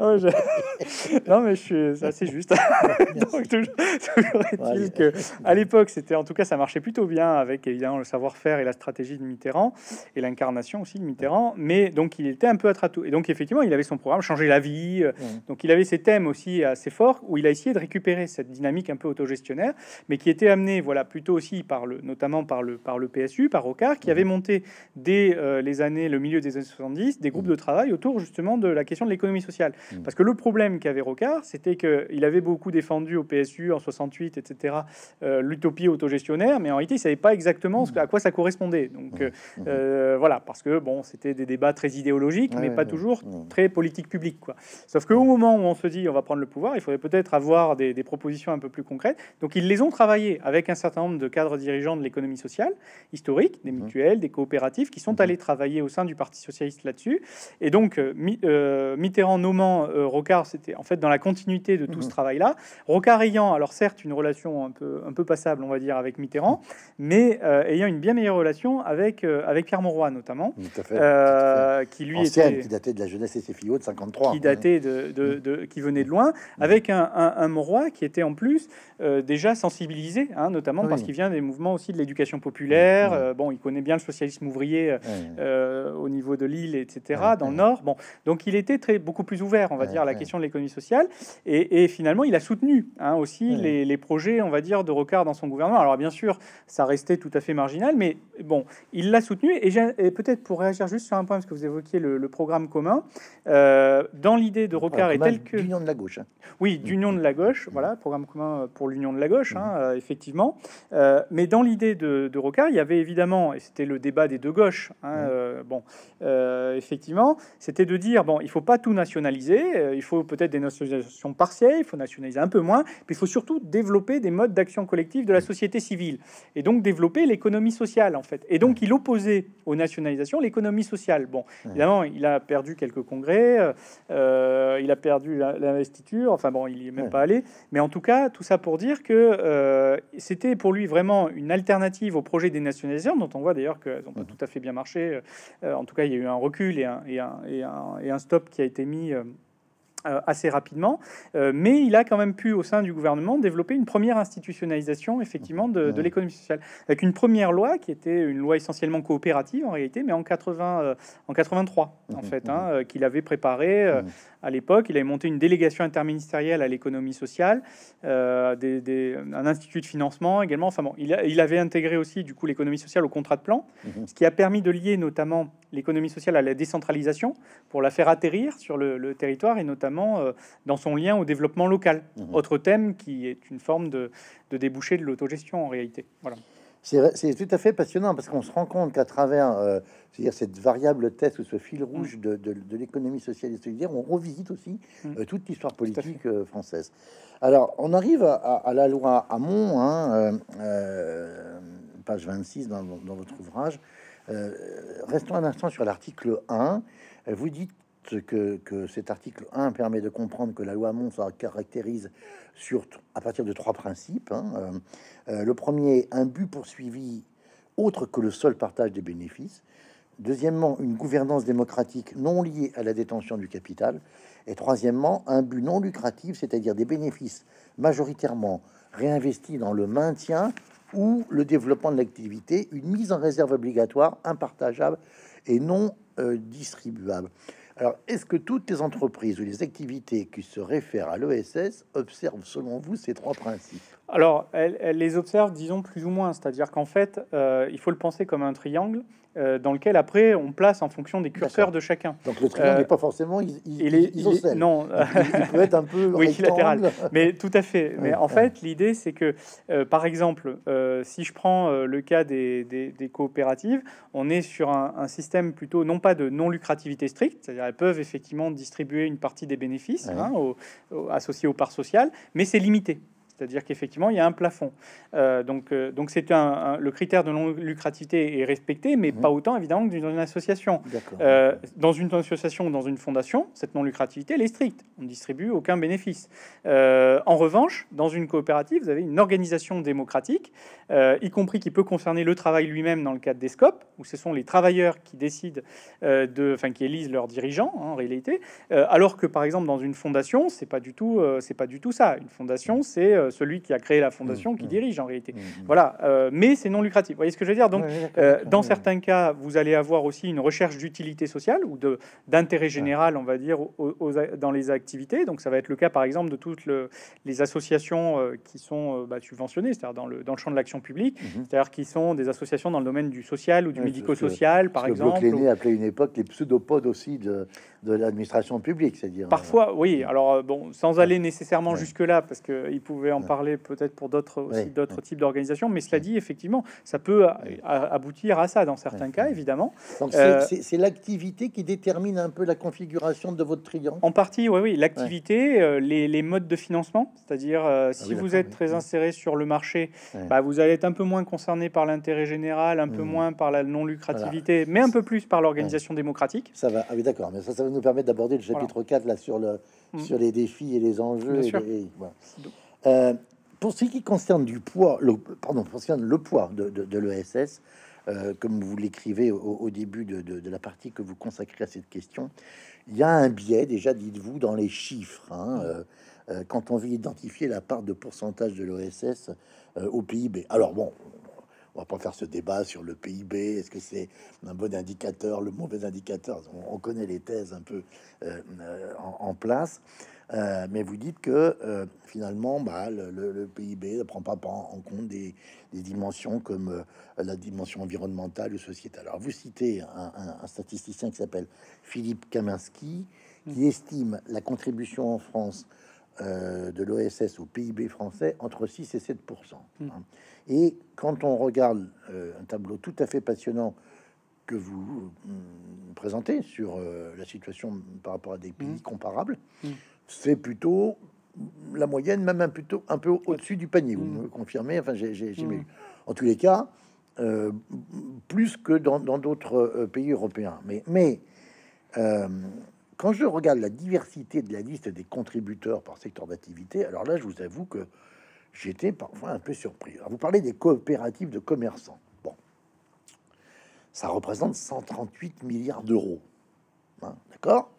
non, je... non, mais je suis, c'est assez juste. donc toujours. toujours... Ouais, que, à l'époque, c'était en tout cas, ça marchait plutôt bien avec évidemment le savoir-faire et la stratégie de Mitterrand et l'incarnation aussi de Mitterrand. Mais donc, il était un peu attrape-tout. Et donc, effectivement, il avait son programme Changer la vie. Mmh. Donc, il avait ses thèmes aussi assez forts où il a essayé de récupérer cette dynamique un peu autogestionnaire, mais qui était amenée, voilà, plutôt aussi par le, notamment par le, par le P S U, par Rocard, qui mmh. avait monté dès euh, les années, le milieu des années soixante-dix, des groupes mmh. de travail autour justement de la question de l'économie sociale. Mmh. Parce que le problème qu'avait Rocard, c'était qu'il avait beaucoup défendu au P S U en soixante-huit. Etc. Euh, l'utopie autogestionnaire, mais en réalité, ils ne savaient pas exactement ce, à quoi ça correspondait. Donc euh, mmh. euh, voilà, parce que bon, c'était des débats très idéologiques, ah, mais oui, pas oui, toujours oui. très politique publique, quoi. Sauf qu'au moment où on se dit on va prendre le pouvoir, il faudrait peut-être avoir des, des propositions un peu plus concrètes. Donc ils les ont travaillées avec un certain nombre de cadres dirigeants de l'économie sociale historique, des mutuelles, mmh. des coopératives, qui sont mmh. allés travailler au sein du Parti socialiste là-dessus. Et donc euh, mi euh, Mitterrand nommant euh, Rocard, c'était en fait dans la continuité de tout mmh. ce travail-là. Rocard ayant, alors certes, une relation un peu, un peu passable, on va dire, avec Mitterrand, mais euh, ayant une bien meilleure relation avec, euh, avec Pierre Mauroy, notamment, tout à fait, euh, tout à fait. qui lui Ancienne, était... qui datait de la jeunesse et ses filles de cinquante-trois. Qui, datait de, de, de, qui venait de loin, oui. avec un, un, un Mauroy qui était en plus euh, déjà sensibilisé, hein, notamment oui. parce qu'il vient des mouvements aussi de l'éducation populaire, oui. euh, bon, il connaît bien le socialisme ouvrier oui. euh, au niveau de l'île, et cetera, oui. dans oui. le Nord. Bon, donc il était très, beaucoup plus ouvert, on va oui. dire, à la oui. question de l'économie sociale, et, et finalement, il a soutenu hein, aussi oui. les, les projet, on va dire, de Rocard dans son gouvernement. Alors, bien sûr, ça restait tout à fait marginal, mais bon, il l'a soutenu. Et, et peut-être pour réagir juste sur un point, parce que vous évoquiez le, le programme commun, euh, dans l'idée de Rocard est telle que... L'union de la gauche. Hein. Oui, d'union de la gauche, mmh. voilà, programme commun pour l'union de la gauche, mmh. hein, euh, effectivement. Euh, mais dans l'idée de, de Rocard, il y avait évidemment, et c'était le débat des deux gauches, hein, mmh. euh, bon, euh, effectivement, c'était de dire, bon, il faut pas tout nationaliser, euh, il faut peut-être des nationalisations partielles, il faut nationaliser un peu moins, puis il faut surtout développer des modes d'action collective de la société civile et donc développer l'économie sociale en fait. Et donc il opposait aux nationalisations l'économie sociale. Bon, évidemment, il a perdu quelques congrès, euh, il a perdu l'investiture, enfin bon, il n'y est même pas allé, mais en tout cas, tout ça pour dire que euh, c'était pour lui vraiment une alternative au projet des nationalisations, dont on voit d'ailleurs qu'elles n'ont pas tout à fait bien marché. Euh, en tout cas, il y a eu un recul et un, et un, et un, et un stop qui a été mis. Euh, assez rapidement, euh, mais il a quand même pu, au sein du gouvernement, développer une première institutionnalisation, effectivement, de, de l'économie sociale, avec une première loi qui était une loi essentiellement coopérative, en réalité, mais en, quatre-vingts, euh, en quatre-vingt-trois, en mmh, fait, hein, mmh. euh, qu'il avait préparé euh, mmh. à l'époque. Il avait monté une délégation interministérielle à l'économie sociale, euh, des, des, un institut de financement également. Enfin bon, il, a, il avait intégré aussi, du coup, l'économie sociale au contrat de plan, mmh. ce qui a permis de lier, notamment, l'économie sociale à la décentralisation, pour la faire atterrir sur le, le territoire, et notamment dans son lien au développement local. Mmh. Autre thème qui est une forme de, de débouché de l'autogestion en réalité. Voilà. C'est tout à fait passionnant parce qu'on se rend compte qu'à travers euh, c'est-à-dire cette variable test ou ce fil rouge mmh. de, de, de l'économie sociale et solidaire, on revisite aussi mmh. euh, toute l'histoire politique euh, française. Alors, on arrive à, à, à la loi Hamon, hein, euh, euh, page vingt-six dans, dans votre ouvrage. Euh, restons un instant sur l'article un. Vous dites Que, que cet article un permet de comprendre que la loi Hamon ça caractérise sur, à partir de trois principes. Hein. Euh, le premier, un but poursuivi autre que le seul partage des bénéfices. Deuxièmement, une gouvernance démocratique non liée à la détention du capital. Et troisièmement, un but non lucratif, c'est-à-dire des bénéfices majoritairement réinvestis dans le maintien ou le développement de l'activité, une mise en réserve obligatoire, impartageable et non euh, distribuable. Alors, est-ce que toutes les entreprises ou les activités qui se réfèrent à l'E S S observent, selon vous, ces trois principes? Alors, elles, elles les observent, disons, plus ou moins. C'est-à-dire qu'en fait, euh, il faut le penser comme un triangle euh, dans lequel, après, on place en fonction des curseurs de chacun. Donc, le triangle n'est euh, pas forcément is, is, il est, isocèle. Non. Il, il peut être un peu oui, latéral. Mais tout à fait. Mais oui, en oui. fait, l'idée, c'est que, euh, par exemple, euh, si je prends euh, le cas des, des, des coopératives, on est sur un, un système plutôt, non pas de non-lucrativité stricte, c'est-à-dire elles peuvent effectivement distribuer une partie des bénéfices oui. hein, au, au, associés aux parts sociales, mais c'est limité. C'est-à-dire qu'effectivement, il y a un plafond. Euh, donc, euh, donc c'est un, un, le critère de non-lucrativité est respecté, mais mmh. pas autant, évidemment, que dans une association. Euh, dans une association ou dans une fondation, cette non-lucrativité, elle est stricte. On ne distribue aucun bénéfice. Euh, en revanche, dans une coopérative, vous avez une organisation démocratique, euh, y compris qui peut concerner le travail lui-même dans le cadre des scopes, où ce sont les travailleurs qui décident, euh, de, enfin, qui élisent leurs dirigeants, hein, en réalité, euh, alors que, par exemple, dans une fondation, c'est pas du tout, euh, c'est pas du tout ça. Une fondation, c'est... Euh, celui qui a créé la fondation mmh, qui mmh. dirige en réalité. Mmh, mmh. Voilà, euh, mais c'est non lucratif. Vous voyez ce que je veux dire? Donc, ouais, euh, dans certains cas, vous allez avoir aussi une recherche d'utilité sociale ou de d'intérêt général, on va dire, aux, aux, dans les activités. Donc, ça va être le cas, par exemple, de toutes le, les associations euh, qui sont euh, bah, subventionnées, c'est-à-dire dans le, dans le champ de l'action publique, mmh. c'est-à-dire qui sont des associations dans le domaine du social ou du ouais, médico-social, par exemple. Le Bloc Lenné appelait une époque les pseudopodes aussi de, de l'administration publique, c'est-à-dire. Parfois, euh, oui. Alors, bon, sans aller nécessairement ouais. jusque-là, parce qu'ils pouvaient en parler peut-être pour d'autres aussi oui, d'autres oui. types d'organisations, mais cela dit, effectivement, ça peut oui. aboutir à ça dans certains oui. cas, évidemment. Donc euh, c'est l'activité qui détermine un peu la configuration de votre triangle. En partie, oui, oui. L'activité, oui. Euh, les, les modes de financement, c'est-à-dire euh, si ah oui, vous êtes oui. très inséré sur le marché, oui. bah, vous allez être un peu moins concerné par l'intérêt général, un peu oui. moins par la non-lucrativité, voilà. mais un peu plus par l'organisation oui. démocratique. Ça va, ah oui, d'accord, mais ça, ça va nous permettre d'aborder le chapitre voilà. quatre là sur le mmh. sur les défis et les enjeux. Et les, et, voilà. Euh, pour ce qui concerne du poids, le, pardon, pour ce qui concerne le poids de, de, de l'E S S, euh, comme vous l'écrivez au, au début de, de, de la partie que vous consacrez à cette question, il y a un biais déjà, dites-vous, dans les chiffres. Hein, euh, euh, quand on veut identifier la part de pourcentage de l'E S S euh, au P I B. Alors bon, on va pas faire ce débat sur le P I B. Est-ce que c'est un bon indicateur, le mauvais indicateur? On, on connaît les thèses un peu euh, en, en place. Euh, mais vous dites que euh, finalement, bah, le, le, le P I B ne prend pas en compte des, des dimensions comme euh, la dimension environnementale ou sociétale. Alors vous citez un, un, un statisticien qui s'appelle Philippe Kaminski, qui estime la contribution en France euh, de l'E S S au P I B français entre six et sept pour cent. Hein. Et quand on regarde euh, un tableau tout à fait passionnant que vous euh, présentez sur euh, la situation par rapport à des pays mmh. comparables, mmh. c'est plutôt la moyenne, même un, plutôt, un peu au-dessus du panier. Vous mmh. me confirmez, enfin, j'ai mmh. mis. En tous les cas, euh, plus que dans d'autres dans pays européens. Mais, mais euh, quand je regarde la diversité de la liste des contributeurs par secteur d'activité, alors là, je vous avoue que j'étais parfois un peu surpris. Alors, vous parlez des coopératives de commerçants. Bon, ça représente cent trente-huit milliards d'euros. Hein, d'accord ?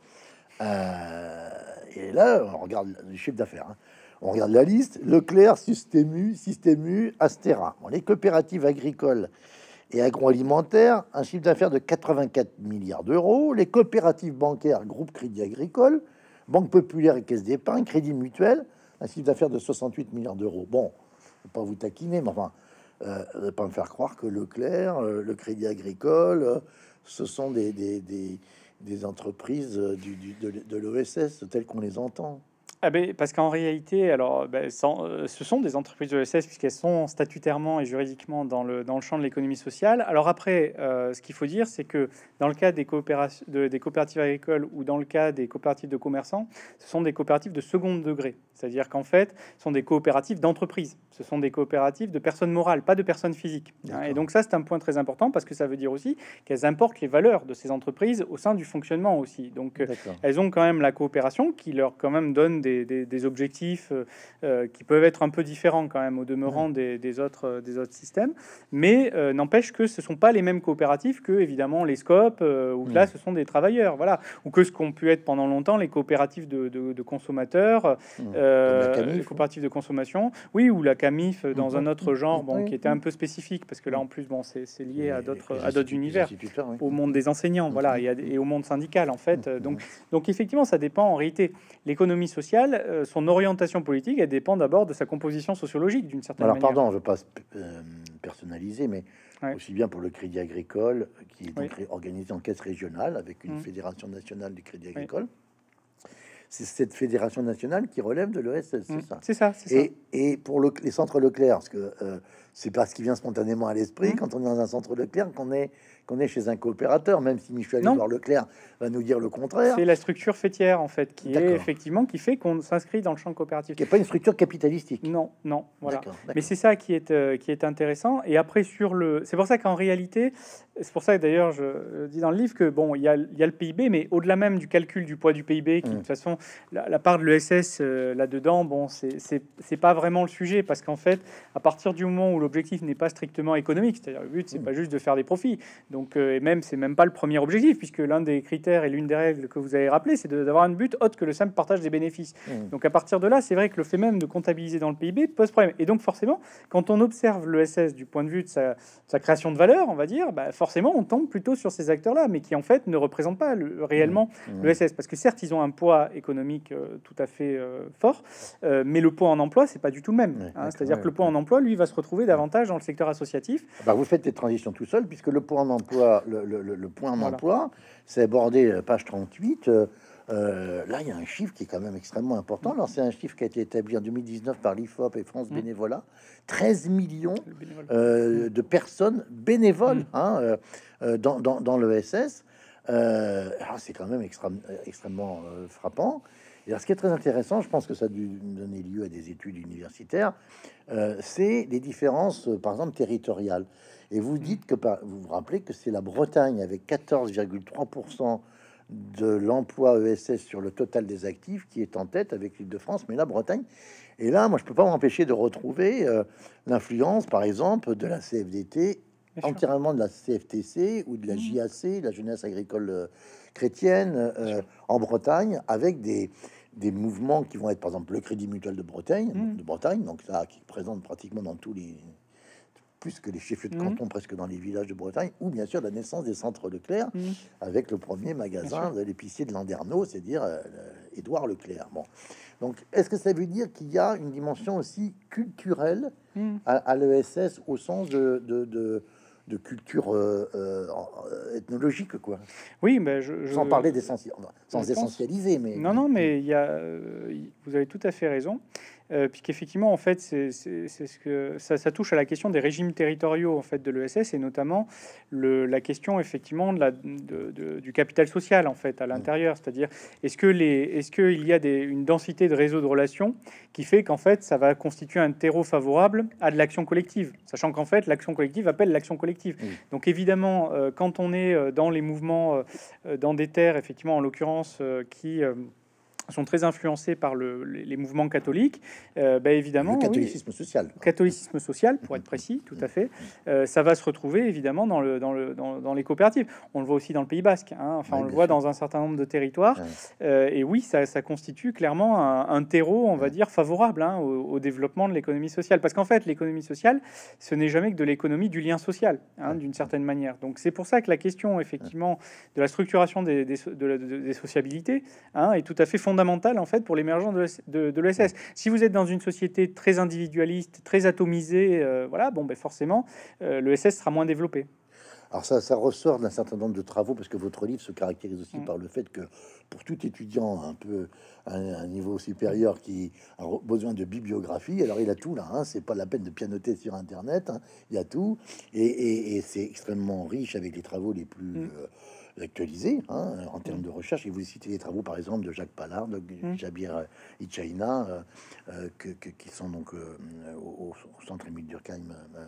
Euh, et là, on regarde le chiffre d'affaires. Hein. On regarde la liste. Leclerc, Système U, Système U, Astera. Bon, les coopératives agricoles et agroalimentaires, un chiffre d'affaires de quatre-vingt-quatre milliards d'euros. Les coopératives bancaires, groupe Crédit Agricole, Banque Populaire et Caisse d'Épargne, Crédit Mutuel, un chiffre d'affaires de soixante-huit milliards d'euros. Bon, je ne vais pas vous taquiner, mais enfin, euh, je ne vais pas me faire croire que Leclerc, euh, le Crédit Agricole, euh, ce sont des... des, des des entreprises du, du, de, de l'E S S telles qu'on les entend. Ah ben, parce qu'en réalité, alors, ben, sans, euh, ce sont des entreprises de l'E S S puisqu'elles sont statutairement et juridiquement dans le, dans le champ de l'économie sociale. Alors après, euh, ce qu'il faut dire, c'est que dans le cas des, de, des coopératives agricoles ou dans le cas des coopératives de commerçants, ce sont des coopératives de second degré. C'est-à-dire qu'en fait, ce sont des coopératives d'entreprises. Ce sont des coopératives de personnes morales, pas de personnes physiques. Et donc ça, c'est un point très important parce que ça veut dire aussi qu'elles importent les valeurs de ces entreprises au sein du fonctionnement aussi. Donc elles ont quand même la coopération qui leur quand même donne des des, des, des objectifs euh, qui peuvent être un peu différents quand même au demeurant des, des, autres, des autres systèmes. Mais euh, n'empêche que ce ne sont pas les mêmes coopératives que, évidemment, les scopes, euh, où là, ce sont des travailleurs, voilà, ou que ce qu'ont pu être pendant longtemps les coopératives de, de, de consommateurs, euh, CAMIF, les coopératives de consommation, oui, ou la CAMIF dans mmh. un autre genre, bon, mmh. qui était un peu spécifique, parce que là, en plus, bon, c'est lié à d'autres univers, oui. au monde des enseignants, mmh. voilà, et, à, et au monde syndical, en fait. Mmh. Donc, donc, effectivement, ça dépend en réalité. L'économie sociale, euh, son orientation politique, elle dépend d'abord de sa composition sociologique, d'une certaine Alors, manière. Alors, pardon, je ne veux pas euh, personnaliser, mais ouais. aussi bien pour le Crédit Agricole, qui est donc oui. organisé en caisse régionale, avec une mmh. fédération nationale du Crédit Agricole, oui. c'est cette fédération nationale qui relève de l'E S S, mmh. c'est ça. C'est ça, c'est ça. Et, et pour le, les centres Leclerc, parce que euh, c'est pas ce qui vient spontanément à l'esprit mmh. quand on est dans un centre Leclerc qu'on est qu'on est chez un coopérateur, même si Michel Leclerc va nous dire le contraire. C'est la structure fêtière en fait qui est effectivement qui fait qu'on s'inscrit dans le champ coopératif. Qui n'est pas une structure capitalistique. Non, non, voilà. D'accord, d'accord. Mais c'est ça qui est euh, qui est intéressant. Et après sur le, c'est pour ça qu'en réalité, c'est pour ça que d'ailleurs je dis dans le livre que bon, il y a il y a le P I B, mais au-delà même du calcul du poids du P I B, qui mmh. de toute façon la, la part de l'E S S euh, là-dedans, bon, c'est c'est pas vraiment le sujet parce qu'en fait, à partir du moment où l'objectif n'est pas strictement économique, c'est-à-dire le but c'est mmh. pas juste de faire des profits. Donc euh, et même c'est même pas le premier objectif puisque l'un des critères et l'une des règles que vous avez rappelé c'est d'avoir un but autre que le simple partage des bénéfices. Mmh. Donc à partir de là, c'est vrai que le fait même de comptabiliser dans le P I B pose problème. Et donc forcément, quand on observe l'E S S du point de vue de sa, de sa création de valeur, on va dire, bah forcément on tombe plutôt sur ces acteurs-là, mais qui en fait ne représentent pas le, réellement mmh. l'E S S parce que certes ils ont un poids économique euh, tout à fait euh, fort, euh, mais le poids en emploi c'est pas du tout le même. Mmh. Hein, c'est-à-dire ouais. que le poids en emploi, lui, va se retrouver davantage dans le secteur associatif. Bah vous faites des transitions tout seul, puisque le point en emploi, le, le, le point en voilà. emploi, c'est abordé page trente-huit. Euh, là, il y a un chiffre qui est quand même extrêmement important. Alors, c'est un chiffre qui a été établi en deux mille dix-neuf par l'I F O P et France mmh. Bénévolat. treize millions euh, de personnes bénévoles mmh. hein, euh, dans, dans, dans l'E S S. Euh, c'est quand même extra, extrêmement euh, frappant. Et alors, ce qui est très intéressant, je pense que ça a dû donner lieu à des études universitaires, euh, c'est les différences, euh, par exemple, territoriales. Et vous dites que, par, vous vous rappelez que c'est la Bretagne avec quatorze virgule trois pour cent de l'emploi E S S sur le total des actifs qui est en tête avec l'Île-de-France, mais la Bretagne. Et là, moi, je peux pas m'empêcher de retrouver euh, l'influence, par exemple, de la C F D T, entièrement de la C F T C ou de la J A C, la Jeunesse Agricole euh, Chrétienne, euh, en Bretagne, avec des... des mouvements qui vont être, par exemple, le Crédit Mutuel de Bretagne, mmh. de Bretagne, donc ça qui présente pratiquement dans tous les, plus que les chefs-lieux de canton, mmh. presque dans les villages de Bretagne, ou bien sûr la naissance des centres Leclerc, mmh. avec le premier magasin de l'épicier de Landerneau, c'est-à-dire euh, Édouard Leclerc. Bon, donc est-ce que ça veut dire qu'il y a une dimension aussi culturelle mmh. à, à l'E S S au sens de, de, de de culture euh, euh, ethnologique, quoi. Oui, mais je... je sans parler d'essentiel, sans essentialiser, mais... Non, non, mais il y a... Vous avez tout à fait raison. Euh, puisqu'effectivement, en fait, c'est ce que ça, ça touche à la question des régimes territoriaux en fait de l'E S S et notamment le, la question effectivement de la, de, de, du capital social en fait à l'intérieur, c'est-à-dire est-ce que les est-ce que il y a des, une densité de réseaux de relations qui fait qu'en fait ça va constituer un terreau favorable à de l'action collective, sachant qu'en fait l'action collective appelle l'action collective. Mmh. Donc évidemment, euh, quand on est dans les mouvements euh, dans des terres, effectivement en l'occurrence euh, qui euh, sont très influencés par le, les mouvements catholiques, euh, bah, évidemment... Le catholicisme oui, social. Catholicisme social, pour être précis, tout à fait. Euh, ça va se retrouver, évidemment, dans, le, dans, le, dans, dans les coopératives. On le voit aussi dans le Pays Basque. Hein. Enfin, ouais, on le voit sûr. dans un certain nombre de territoires. Ouais. Euh, et oui, ça, ça constitue clairement un, un terreau, on ouais. va dire, favorable hein, au, au développement de l'économie sociale. Parce qu'en fait, l'économie sociale, ce n'est jamais que de l'économie du lien social, hein, ouais. d'une certaine manière. Donc, c'est pour ça que la question, effectivement, de la structuration des, des, de la, de, des sociabilités hein, est tout à fait fondamentale. Fondamentale en fait pour l'émergence de, de, de l'E S S. Si vous êtes dans une société très individualiste, très atomisée, euh, voilà, bon, ben forcément, euh, l'E S S sera moins développé. Alors ça, ça ressort d'un certain nombre de travaux parce que votre livre se caractérise aussi mmh. par le fait que pour tout étudiant un peu à un niveau supérieur qui a besoin de bibliographie, alors il a tout là. Hein, c'est pas la peine de pianoter sur Internet. Hein, il y a tout et, et, et c'est extrêmement riche avec les travaux les plus mmh. euh, actualisé hein, en termes de recherche, et vous citez les travaux par exemple de Jacques Pallard, de mm. Jabir Itchaïna, euh, que, que, qui sont donc euh, au, au centre Émile Durkheim euh,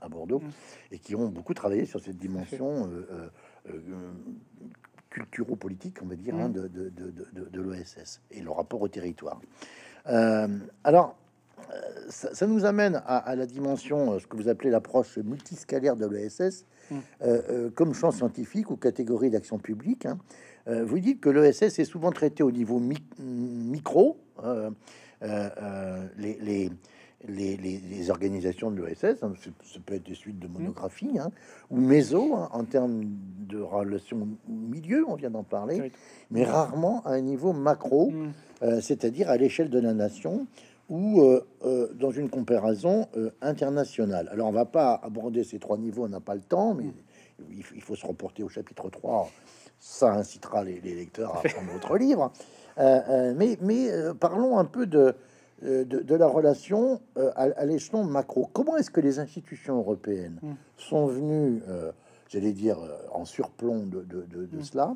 à Bordeaux mm. et qui ont beaucoup travaillé sur cette dimension euh, euh, euh, culturo-politique, on va dire, mmh. hein, de, de, de, de, de l'E S S et le rapport au territoire. Euh, alors, ça, ça nous amène à, à la dimension, ce que vous appelez l'approche multiscalaire de l'E S S, mmh. euh, euh, comme champ scientifique ou catégorie d'action publique. Hein. Euh, vous dites que l'E S S est souvent traité au niveau mi micro, euh, euh, euh, les... les Les, les, les organisations de l'E S S, hein, ça peut être des suites de monographies, hein, ou méso, hein, en termes de relations milieu, on vient d'en parler, oui. mais rarement à un niveau macro, mm. euh, c'est-à-dire à, à l'échelle de la nation, ou euh, euh, dans une comparaison euh, internationale. Alors, on va pas aborder ces trois niveaux, on n'a pas le temps, mais mm. il, il faut se reporter au chapitre trois, ça incitera les, les lecteurs à prendre votre livre. Euh, euh, mais mais euh, parlons un peu de... De, de la relation euh, à, à l'échelon macro. Comment est-ce que les institutions européennes mmh. sont venues, euh, j'allais dire, euh, en surplomb de, de, de, de mmh. cela,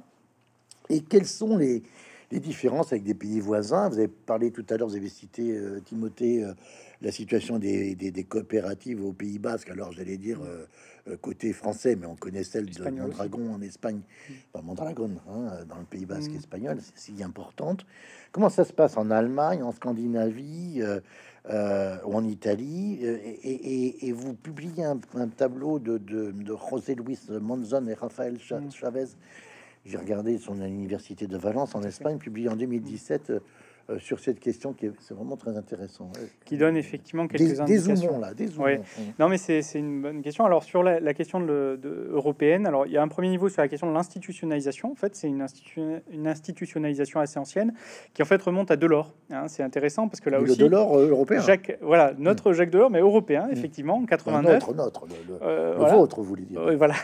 et quelles sont les, les différences avec des pays voisins? Vous avez parlé tout à l'heure, vous avez cité, euh, Timothée, euh, la situation des, des, des coopératives au Pays Basque. Alors, j'allais dire, euh, euh, côté français, mais on connaît celle de Mondragon aussi. En Espagne, mmh. enfin, Mondragon, hein, dans le Pays Basque mmh. espagnol, c'est si importante. Comment ça se passe en Allemagne, en Scandinavie, euh, euh, ou en Italie? euh, et, et, et vous publiez un, un tableau de, de, de José Luis Monzón et Rafael Chavez. J'ai regardé son université de Valence en Espagne, publié en deux mille dix-sept euh, euh, sur cette question qui est, est vraiment très intéressant. Euh, qui donne effectivement quelques des, indications. Des là, des ouais. oui. Non, mais c'est une bonne question. Alors sur la, la question de, de, européenne, alors il y a un premier niveau sur la question de l'institutionnalisation. En fait, c'est une, institu une institutionnalisation assez ancienne qui en fait remonte à Delors. Hein, c'est intéressant parce que là mais aussi, le Delors euh, européen. Jacques, voilà, notre Jacques Delors, mais européen mmh. effectivement, en quatre-vingt-neuf. Notre, notre, le, le, euh, le voilà. vôtre, vous voulez dire. Euh, voilà.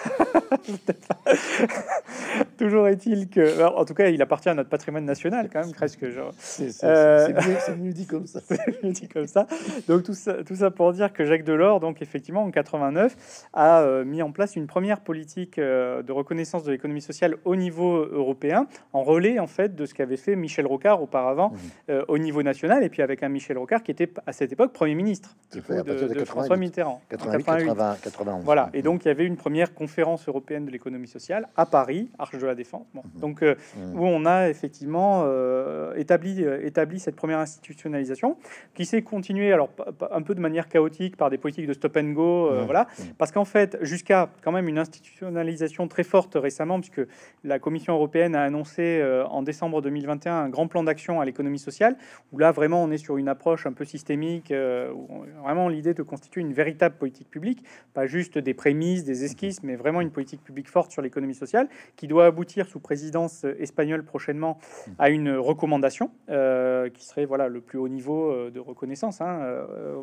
Toujours est-il que... Alors, en tout cas, il appartient à notre patrimoine national, quand même, presque. Genre. C'est euh... mieux, mieux dit comme ça. mieux dit comme ça. Donc, tout ça, tout ça pour dire que Jacques Delors, donc, effectivement, en quatre-vingt-neuf, a euh, mis en place une première politique euh, de reconnaissance de l'économie sociale au niveau européen, en relais, en fait, de ce qu'avait fait Michel Rocard auparavant mmh. euh, au niveau national, et puis avec un Michel Rocard qui était, à cette époque, Premier ministre du coup, fait, de, de, de François Mitterrand. quatre-vingt-huit, quatre-vingt-huit, quatre-vingt-onze. Voilà. Et donc, il y avait une première conférence européenne de l'économie sociale à Paris, Arche de la Défense, bon. mmh. donc euh, mmh. où on a effectivement euh, établi, euh, établi cette première institutionnalisation qui s'est continuée, alors un peu de manière chaotique par des politiques de stop and go, euh, mmh. voilà, mmh. parce qu'en fait, jusqu'à quand même une institutionnalisation très forte récemment, puisque la Commission européenne a annoncé euh, en décembre deux mille vingt et un un grand plan d'action à l'économie sociale, où là vraiment on est sur une approche un peu systémique, euh, où on, vraiment l'idée de constituer une véritable politique publique, pas juste des prémices, des esquisses, mmh. mais vraiment une politique publique forte sur l'économie sociale qui doit aboutir sous présidence espagnole prochainement à une recommandation euh, qui serait voilà le plus haut niveau de reconnaissance hein,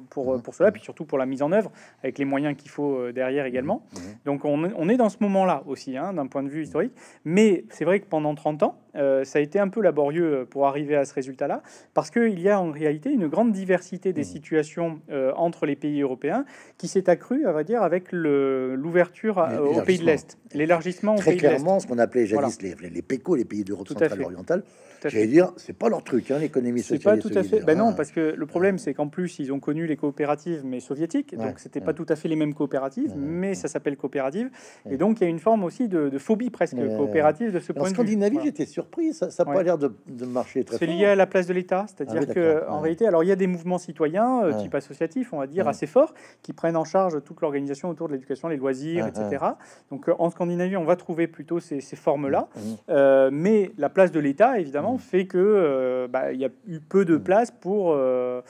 pour, pour cela, puis surtout pour la mise en œuvre avec les moyens qu'il faut derrière également. Donc on, on est dans ce moment-là aussi hein, d'un point de vue historique, mais c'est vrai que pendant trente ans, Euh, ça a été un peu laborieux pour arriver à ce résultat-là, parce qu'il y a en réalité une grande diversité des situations euh, entre les pays européens qui s'est accrue, à vrai dire, avec l'ouverture aux pays de l'Est, l'élargissement aux pays de l'Est. Très clairement, ce qu'on appelait jadis voilà. les, les P E C O, les pays d'Europe centrale orientale. J'allais dire, c'est pas leur truc, hein, l'économie sociale. C'est pas tout à fait. Ben non, parce que le problème, c'est qu'en plus, ils ont connu les coopératives, mais soviétiques. Ouais, donc, c'était ouais. pas tout à fait les mêmes coopératives, ouais, mais ouais. ça s'appelle coopérative. Ouais. Et donc, il y a une forme aussi de, de phobie presque ouais, coopérative de ce point de vue. En Scandinavie, voilà. j'étais surpris. Ça n'a ouais. pas l'air de, de marcher très fort. C'est lié à la place de l'État, c'est-à-dire ah, oui, que en ouais. réalité, alors il y a des mouvements citoyens, euh, ouais. type associatif, on va dire ouais. assez forts, qui prennent en charge toute l'organisation autour de l'éducation, les loisirs, ouais, et cetera. Ouais. Donc, euh, en Scandinavie, on va trouver plutôt ces, ces formes-là. Euh, mais la place de l'État, évidemment. Fait que euh, bah, y a eu peu de place pour, euh,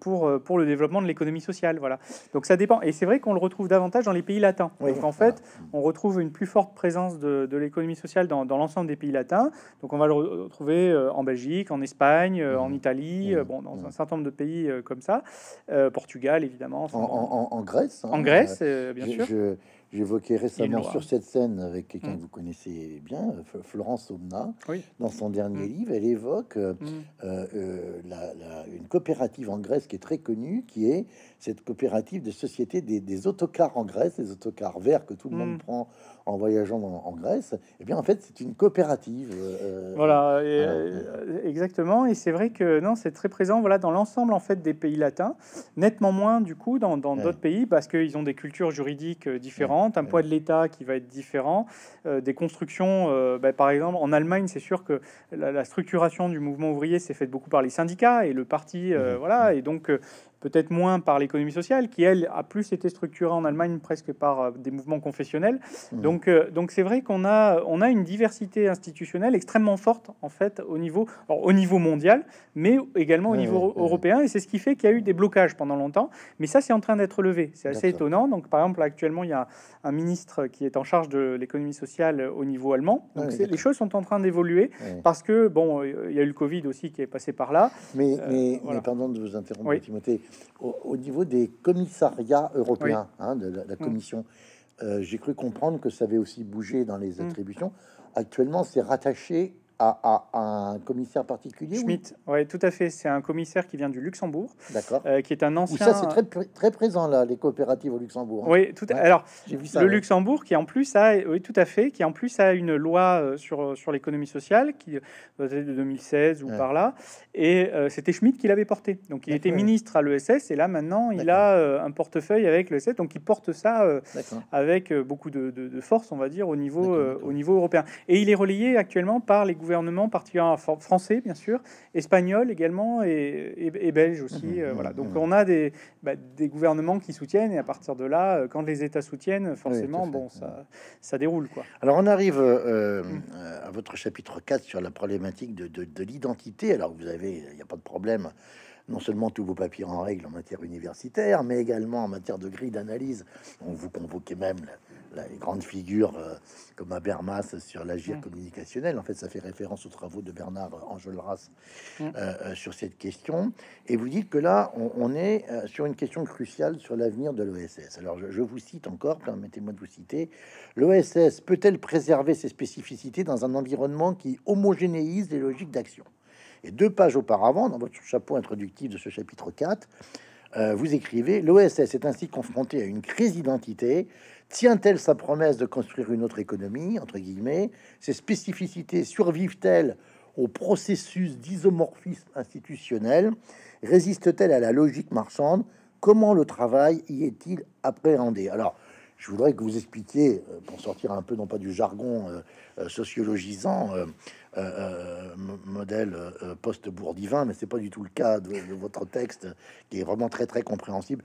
pour, pour le développement de l'économie sociale. Voilà. Donc ça dépend. Et c'est vrai qu'on le retrouve davantage dans les pays latins. Oui, donc en voilà. fait, on retrouve une plus forte présence de, de l'économie sociale dans, dans l'ensemble des pays latins. Donc on va le retrouver en Belgique, en Espagne, mmh. en Italie, mmh. bon, dans mmh. un certain nombre de pays comme ça. Euh, Portugal, évidemment. Enfin, en, en, en Grèce. Hein, en Grèce, euh, bien je, sûr. Je... J'évoquais récemment sur cette scène avec quelqu'un mmh. que vous connaissez bien, Florence Omna. Oui. Dans son dernier mmh. livre, elle évoque mmh. euh, euh, la, la, une coopérative en Grèce qui est très connue, qui est cette coopérative de société des, des autocars en Grèce, les autocars verts que tout le mmh. monde prend en voyageant en, en Grèce, eh bien en fait c'est une coopérative. Euh, voilà, et, euh, exactement. Et c'est vrai que non, c'est très présent. Voilà, dans l'ensemble en fait des pays latins, nettement moins du coup dans d'autres ouais. pays parce qu'ils ont des cultures juridiques différentes, ouais. un ouais. poids de l'État qui va être différent, euh, des constructions. Euh, bah, par exemple, en Allemagne, c'est sûr que la, la structuration du mouvement ouvrier s'est faite beaucoup par les syndicats et le parti, euh, mmh. voilà, et donc. Euh, peut-être moins par l'économie sociale, qui, elle, a plus été structurée en Allemagne presque par des mouvements confessionnels. Mmh. Donc, euh, donc c'est vrai qu'on a, on a une diversité institutionnelle extrêmement forte, en fait, au niveau, alors, au niveau mondial, mais également au mmh. niveau mmh. européen. Et c'est ce qui fait qu'il y a eu des blocages pendant longtemps. Mais ça, c'est en train d'être levé. C'est assez étonnant. Donc, par exemple, actuellement, il y a un ministre qui est en charge de l'économie sociale au niveau allemand. Donc, oui, les choses sont en train d'évoluer oui. parce que, bon, il y a eu le Covid aussi qui est passé par là. Mais, euh, mais, voilà. mais pardon de vous interrompre, oui. Timothée. Au, au niveau des commissariats européens, oui. hein, de la, la Commission, mmh. euh, j'ai cru comprendre que ça avait aussi bougé dans les attributions. Mmh. Actuellement, c'est rattaché à, à, à un commissaire particulier. Schmitt, oui, ouais, tout à fait. C'est un commissaire qui vient du Luxembourg, d'accord, euh, qui est un ancien. Où ça, c'est très, très présent là, les coopératives au Luxembourg. Hein. Oui, tout. À... Ouais. Alors, vu ça, le ouais. Luxembourg qui en plus a, oui, tout à fait, qui en plus a une loi sur sur l'économie sociale qui datait de deux mille seize ou ouais. par là. Et euh, c'était Schmitt qui l'avait porté. Donc, il était ministre à l'E S S et là maintenant, il a euh, un portefeuille avec l'E S S. Donc, il porte ça euh, avec euh, beaucoup de, de, de force, on va dire, au niveau euh, au niveau européen. Et il est relayé actuellement par les gouvernements particulièrement français, bien sûr, espagnol également et, et, et belge aussi. Mmh, euh, voilà. Donc mmh. on a des, bah, des gouvernements qui soutiennent et à partir de là, quand les États soutiennent, forcément, oui, bon, ça, ça déroule quoi. Alors on arrive euh, mmh. à votre chapitre quatre sur la problématique de, de, de l'identité. Alors vous avez, il n'y a pas de problème, non seulement tous vos papiers en règle en matière universitaire, mais également en matière de grille d'analyse. On vous convoquait même la, la grande figure euh, comme Habermas sur l'agir mmh. communicationnel. En fait, ça fait référence aux travaux de Bernard Enjolras mmh. euh, euh, sur cette question. Et vous dites que là, on, on est euh, sur une question cruciale sur l'avenir de l'E S S. Alors, je, je vous cite encore, permettez-moi de vous citer. L'E S S peut-elle préserver ses spécificités dans un environnement qui homogénéise les logiques d'action ? Et deux pages auparavant, dans votre chapeau introductif de ce chapitre quatre, euh, vous écrivez « L'E S S est ainsi confrontée à une crise d'identité. Tient-elle sa promesse de construire une autre économie ?» entre guillemets. Ses spécificités survivent-elles au processus d'isomorphisme institutionnel? Résiste-t-elle à la logique marchande? Comment le travail y est-il appréhendé ?» Alors, je voudrais que vous expliquiez, pour sortir un peu, non pas du jargon euh, euh, sociologisant, euh, Euh, modèle euh, post-bourdivin, mais c'est pas du tout le cas de, de votre texte qui est vraiment très très compréhensible.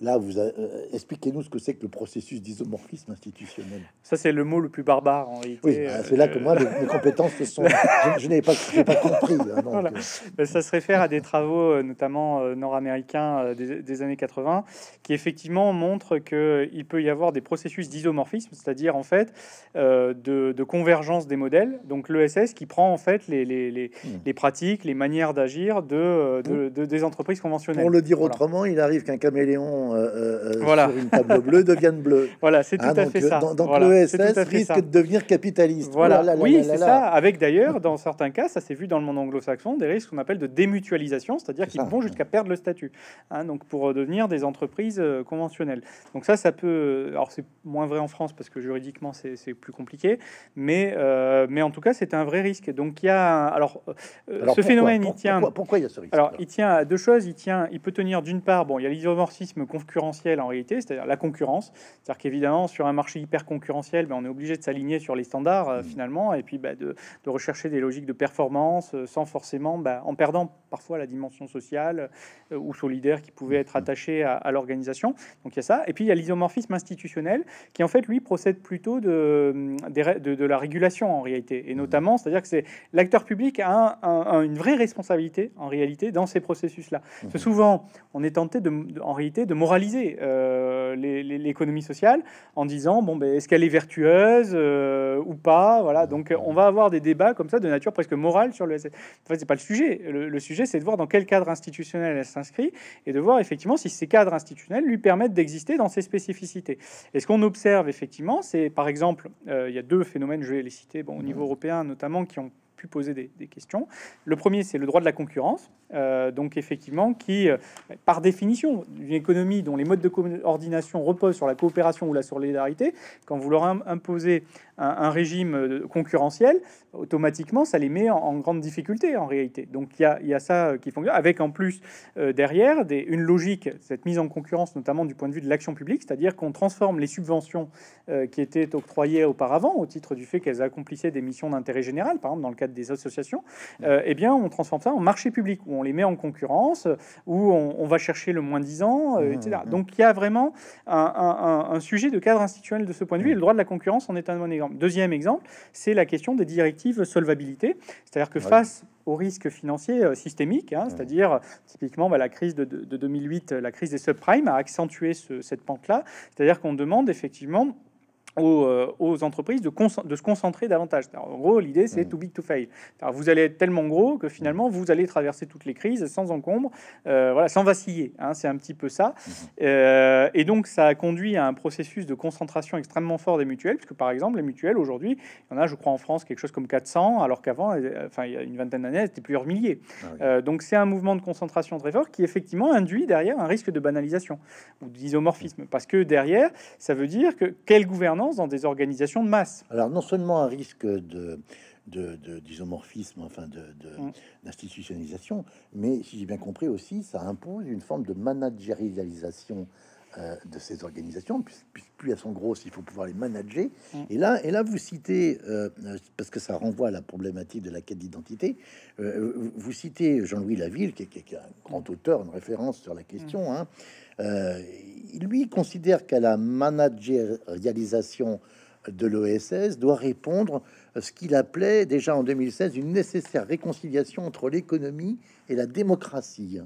Là, vous euh, expliquez-nous ce que c'est que le processus d'isomorphisme institutionnel. Ça, c'est le mot le plus barbare en réalité. Oui, euh, c'est là que euh, moi, mes compétences se sont. je je n'ai pas, pas compris. Hein, donc, voilà. euh... Ça se réfère à des travaux, notamment euh, nord-américains euh, des, des années quatre-vingts, qui effectivement montrent qu'il peut y avoir des processus d'isomorphisme, c'est-à-dire en fait euh, de, de convergence des modèles. Donc, l'E S S qui prend en fait les, les, les, mmh. les pratiques, les manières d'agir de, de, de, des entreprises conventionnelles. Pour le dire voilà. autrement, il arrive qu'un caméléon. Euh, euh, voilà. Sur une table bleue deviennent bleue. Voilà, c'est tout, hein, tout à fait ça. Donc l'E S S risque de devenir capitaliste. Voilà, là, là, oui, c'est ça. Avec d'ailleurs, dans certains cas, ça s'est vu dans le monde anglo-saxon, des risques qu'on appelle de démutualisation, c'est-à-dire qu'ils vont jusqu'à perdre le statut. Hein, donc pour devenir des entreprises euh, conventionnelles. Donc ça, ça peut. Alors c'est moins vrai en France parce que juridiquement c'est plus compliqué, mais euh, mais en tout cas c'est un vrai risque. Donc il y a un, alors, euh, alors ce phénomène, pour, il tient. Pourquoi, pourquoi il y a ce risque? Alors il tient à deux choses. Il tient, il peut tenir d'une part, bon, il y a l'isomorphisme concurrentiel en réalité, c'est-à-dire la concurrence. C'est-à-dire qu'évidemment, sur un marché hyper concurrentiel, ben, on est obligé de s'aligner sur les standards euh, finalement, et puis ben, de, de rechercher des logiques de performance euh, sans forcément, ben, en perdant parfois la dimension sociale euh, ou solidaire qui pouvait être attachée à, à l'organisation. Donc il y a ça. Et puis il y a l'isomorphisme institutionnel qui en fait, lui, procède plutôt de, de, de, de la régulation en réalité, et notamment, c'est-à-dire que c'est l'acteur public a un, un, un, une vraie responsabilité en réalité dans ces processus-là. Mm-hmm. Souvent, on est tenté de, de, en réalité de moraliser euh, l'économie sociale en disant bon ben est-ce qu'elle est vertueuse euh, ou pas, voilà, donc on va avoir des débats comme ça de nature presque morale sur le E S S. En fait, c'est pas le sujet. Le, le sujet, c'est de voir dans quel cadre institutionnel elle s'inscrit et de voir effectivement si ces cadres institutionnels lui permettent d'exister dans ses spécificités. Et ce qu'on observe effectivement, c'est par exemple, euh, il y a deux phénomènes, je vais les citer, bon, au niveau européen notamment, qui ont pu poser des, des questions. Le premier, c'est le droit de la concurrence, euh, donc effectivement, qui, euh, par définition, d'une économie dont les modes de coordination reposent sur la coopération ou la solidarité, quand vous leur imposez un, un régime concurrentiel, automatiquement, ça les met en, en grande difficulté, en réalité. Donc, il y a, y a ça qui fonctionne, avec en plus, euh, derrière, des, une logique, cette mise en concurrence, notamment du point de vue de l'action publique, c'est-à-dire qu'on transforme les subventions euh, qui étaient octroyées auparavant, au titre du fait qu'elles accomplissaient des missions d'intérêt général, par exemple, dans le cadre des associations, euh, eh bien, on transforme ça en marché public, où on les met en concurrence, où on, on va chercher le moins dix ans, euh, et cetera. Donc, il y a vraiment un, un, un sujet de cadre institutionnel de ce point de vue, et le droit de la concurrence en est un bon exemple. Deuxième exemple, c'est la question des directives solvabilité, c'est-à-dire que face aux risques financiers euh, systémiques, hein, c'est-à-dire, typiquement, bah, la crise de, de, de deux mille huit, la crise des subprimes a accentué ce, cette pente-là, c'est-à-dire qu'on demande effectivement aux entreprises de, de se concentrer davantage. Alors, en gros, l'idée, c'est mmh. too big to fail. Alors, vous allez être tellement gros que finalement, vous allez traverser toutes les crises sans encombre, euh, voilà, sans vaciller. Hein, c'est un petit peu ça. Mmh. Euh, et donc, ça a conduit à un processus de concentration extrêmement fort des mutuelles, puisque par exemple, les mutuelles, aujourd'hui, il y en a, je crois, en France, quelque chose comme quatre cents, alors qu'avant, enfin, il y a une vingtaine d'années, c'était plusieurs milliers. Ah, oui. euh, donc, c'est un mouvement de concentration très fort qui, effectivement, induit derrière un risque de banalisation ou d'isomorphisme. Parce que derrière, ça veut dire que quelle gouvernance dans des organisations de masse. Alors, non seulement un risque de, de, de d'isomorphisme, enfin de, de, mmh. d'institutionnalisation, mais si j'ai bien compris aussi, ça impose une forme de managérialisation euh, de ces organisations, puisque plus, plus elles sont grosses, il faut pouvoir les manager. Mmh. Et là, et là, vous citez, euh, parce que ça renvoie à la problématique de la quête d'identité, euh, vous citez Jean-Louis Laville, qui est, qui est un grand auteur, une référence sur la question, mmh. hein. Euh, lui considère qu'à la managérialisation de l'E S S doit répondre ce qu'il appelait déjà en deux mille seize une nécessaire réconciliation entre l'économie et la démocratie.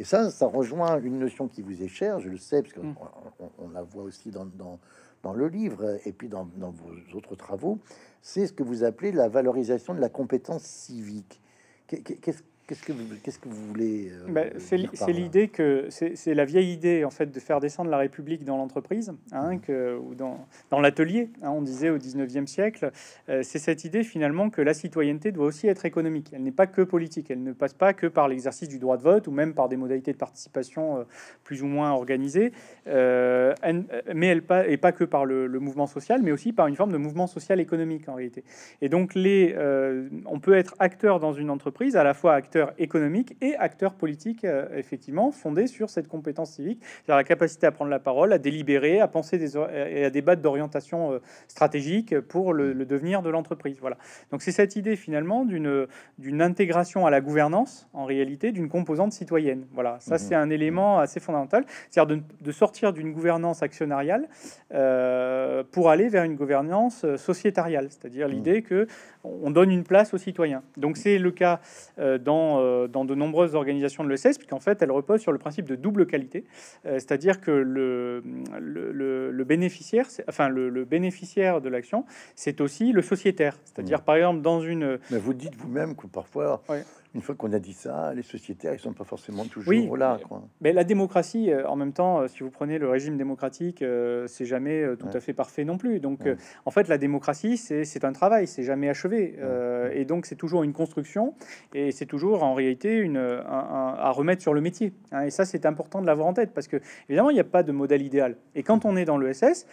Et ça, ça rejoint une notion qui vous est chère, je le sais, parce qu'on on, on la voit aussi dans, dans, dans le livre et puis dans, dans vos autres travaux, c'est ce que vous appelez la valorisation de la compétence civique. Qu'est-ce Qu'est-ce que, vous, qu'est-ce que vous voulez euh, ben, c'est, c'est l'idée que c'est, c'est la vieille idée en fait de faire descendre la République dans l'entreprise, hein, que ou dans, dans l'atelier. Hein, on disait au dix-neuvième siècle, euh, c'est cette idée finalement que la citoyenneté doit aussi être économique. Elle n'est pas que politique. Elle ne passe pas que par l'exercice du droit de vote ou même par des modalités de participation euh, plus ou moins organisées. Euh, elle, mais elle pas et pas que par le, le mouvement social, mais aussi par une forme de mouvement social économique en réalité. Et donc les, euh, on peut être acteur dans une entreprise à la fois acteur économique et acteurs politiques, euh, effectivement, fondés sur cette compétence civique, c'est-à-dire la capacité à prendre la parole, à délibérer, à penser des or- et à débattre d'orientation euh, stratégique pour le, le devenir de l'entreprise. Voilà. Donc c'est cette idée finalement d'une d'une intégration à la gouvernance, en réalité, d'une composante citoyenne. Voilà. Ça, mmh. c'est un élément assez fondamental, c'est-à-dire de, de sortir d'une gouvernance actionnariale euh, pour aller vers une gouvernance sociétariale, c'est-à-dire mmh. l'idée que on donne une place aux citoyens. Donc c'est le cas euh, dans dans de nombreuses organisations de l'E S S, puisqu'en fait, elle repose sur le principe de double qualité, euh, c'est-à-dire que le, le, le, le bénéficiaire, c'est, enfin le, le bénéficiaire de l'action, c'est aussi le sociétaire, c'est-à-dire mmh. par exemple dans une. Mais vous dites vous-même que parfois. Ouais. Une fois qu'on a dit ça, les sociétaires, ils sont pas forcément toujours oui, là. Quoi. Mais la démocratie, en même temps, si vous prenez le régime démocratique, c'est jamais tout ouais. à fait parfait non plus. Donc, ouais. en fait, la démocratie, c'est, c'est un travail, c'est jamais achevé. Ouais. Euh, et donc, c'est toujours une construction et c'est toujours, en réalité, une, un, un, à remettre sur le métier. Hein, et ça, c'est important de l'avoir en tête parce que, évidemment, il n'y a pas de modèle idéal. Et quand on est dans l'E S S,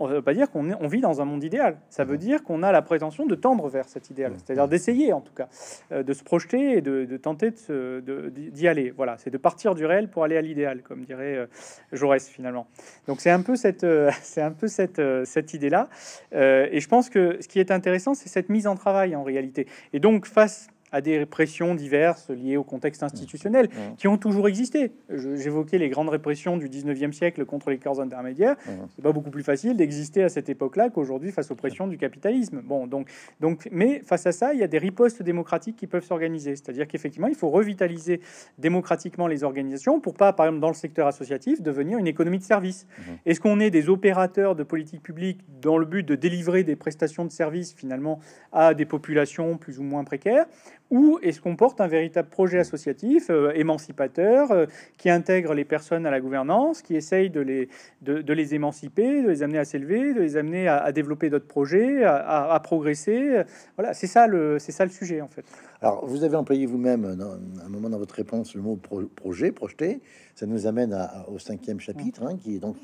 on ne veut pas dire qu'on est, on vit dans un monde idéal. Ça veut ouais. dire qu'on a la prétention de tendre vers cet idéal, ouais. c'est-à-dire d'essayer, en tout cas, euh, de se projeter et de De, de tenter de se, de, d'y aller. Voilà, c'est de partir du réel pour aller à l'idéal, comme dirait euh, Jaurès finalement. Donc c'est un peu cette, euh, c'est un peu cette, euh, cette idée-là. Euh, et je pense que ce qui est intéressant, c'est cette mise en travail en réalité. Et donc face à des répressions diverses liées au contexte institutionnel mmh. qui ont toujours existé. Je, j'évoquais les grandes répressions du dix-neuvième siècle contre les corps intermédiaires. Mmh. C'est pas beaucoup plus facile d'exister à cette époque-là qu'aujourd'hui face aux pressions mmh. du capitalisme. Bon, donc, donc, mais face à ça, il y a des ripostes démocratiques qui peuvent s'organiser. C'est-à-dire qu'effectivement, il faut revitaliser démocratiquement les organisations pour pas, par exemple, dans le secteur associatif, devenir une économie de service. Mmh. Est-ce qu'on est des opérateurs de politique publique dans le but de délivrer des prestations de services finalement à des populations plus ou moins précaires ? ou est-ce qu'on porte un véritable projet associatif euh, émancipateur euh, qui intègre les personnes à la gouvernance, qui essaye de les, de, de les émanciper, de les amener à s'élever, de les amener à, à développer d'autres projets, à, à, à progresser. Voilà, c'est ça, ça le sujet, en fait. Alors, vous avez employé vous-même, à un moment dans votre réponse, le mot pro projet, projeté. Ça nous amène à, au cinquième chapitre, hein, qui est donc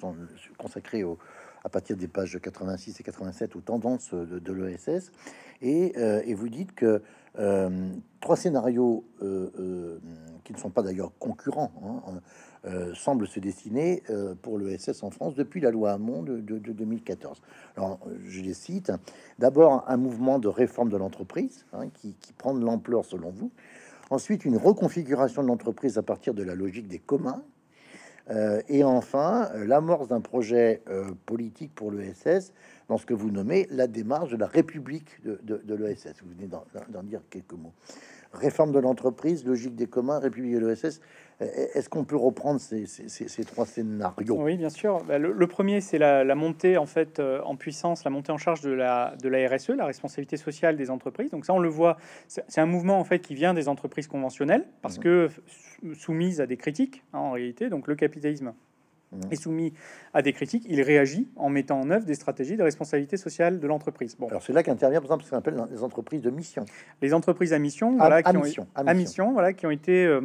consacré au... à partir des pages quatre-vingt-six et quatre-vingt-sept, aux tendances de, de l'E S S. Et, euh, et vous dites que euh, trois scénarios, euh, euh, qui ne sont pas d'ailleurs concurrents, hein, euh, semblent se dessiner euh, pour l'E S S en France depuis la loi Hamon de, de, de deux mille quatorze. Alors, je les cite. D'abord, un mouvement de réforme de l'entreprise, hein, qui, qui prend de l'ampleur selon vous. Ensuite, une reconfiguration de l'entreprise à partir de la logique des communs. Euh, et enfin, l'amorce d'un projet euh, politique pour l'E S S dans ce que vous nommez la démarche de la République de, de, de l'E S S. Vous venez d'en dire quelques mots. Réforme de l'entreprise, logique des communs, République de l'E S S. Est-ce qu'on peut reprendre ces, ces, ces, ces trois scénarios? Oui, bien sûr. Le, le premier, c'est la, la montée en fait en puissance, la montée en charge de la de la R S E, la responsabilité sociale des entreprises. Donc ça, on le voit. C'est un mouvement en fait qui vient des entreprises conventionnelles parce mmh. que soumises à des critiques, hein, en réalité. Donc le capitalisme est soumis à des critiques, il réagit en mettant en œuvre des stratégies de responsabilité sociale de l'entreprise. Bon. Alors c'est là qu'intervient, par exemple, ce qu'on appelle les entreprises de mission. Les entreprises à mission, à, voilà, à qui mission, ont, à mission. mission, voilà, qui ont été euh,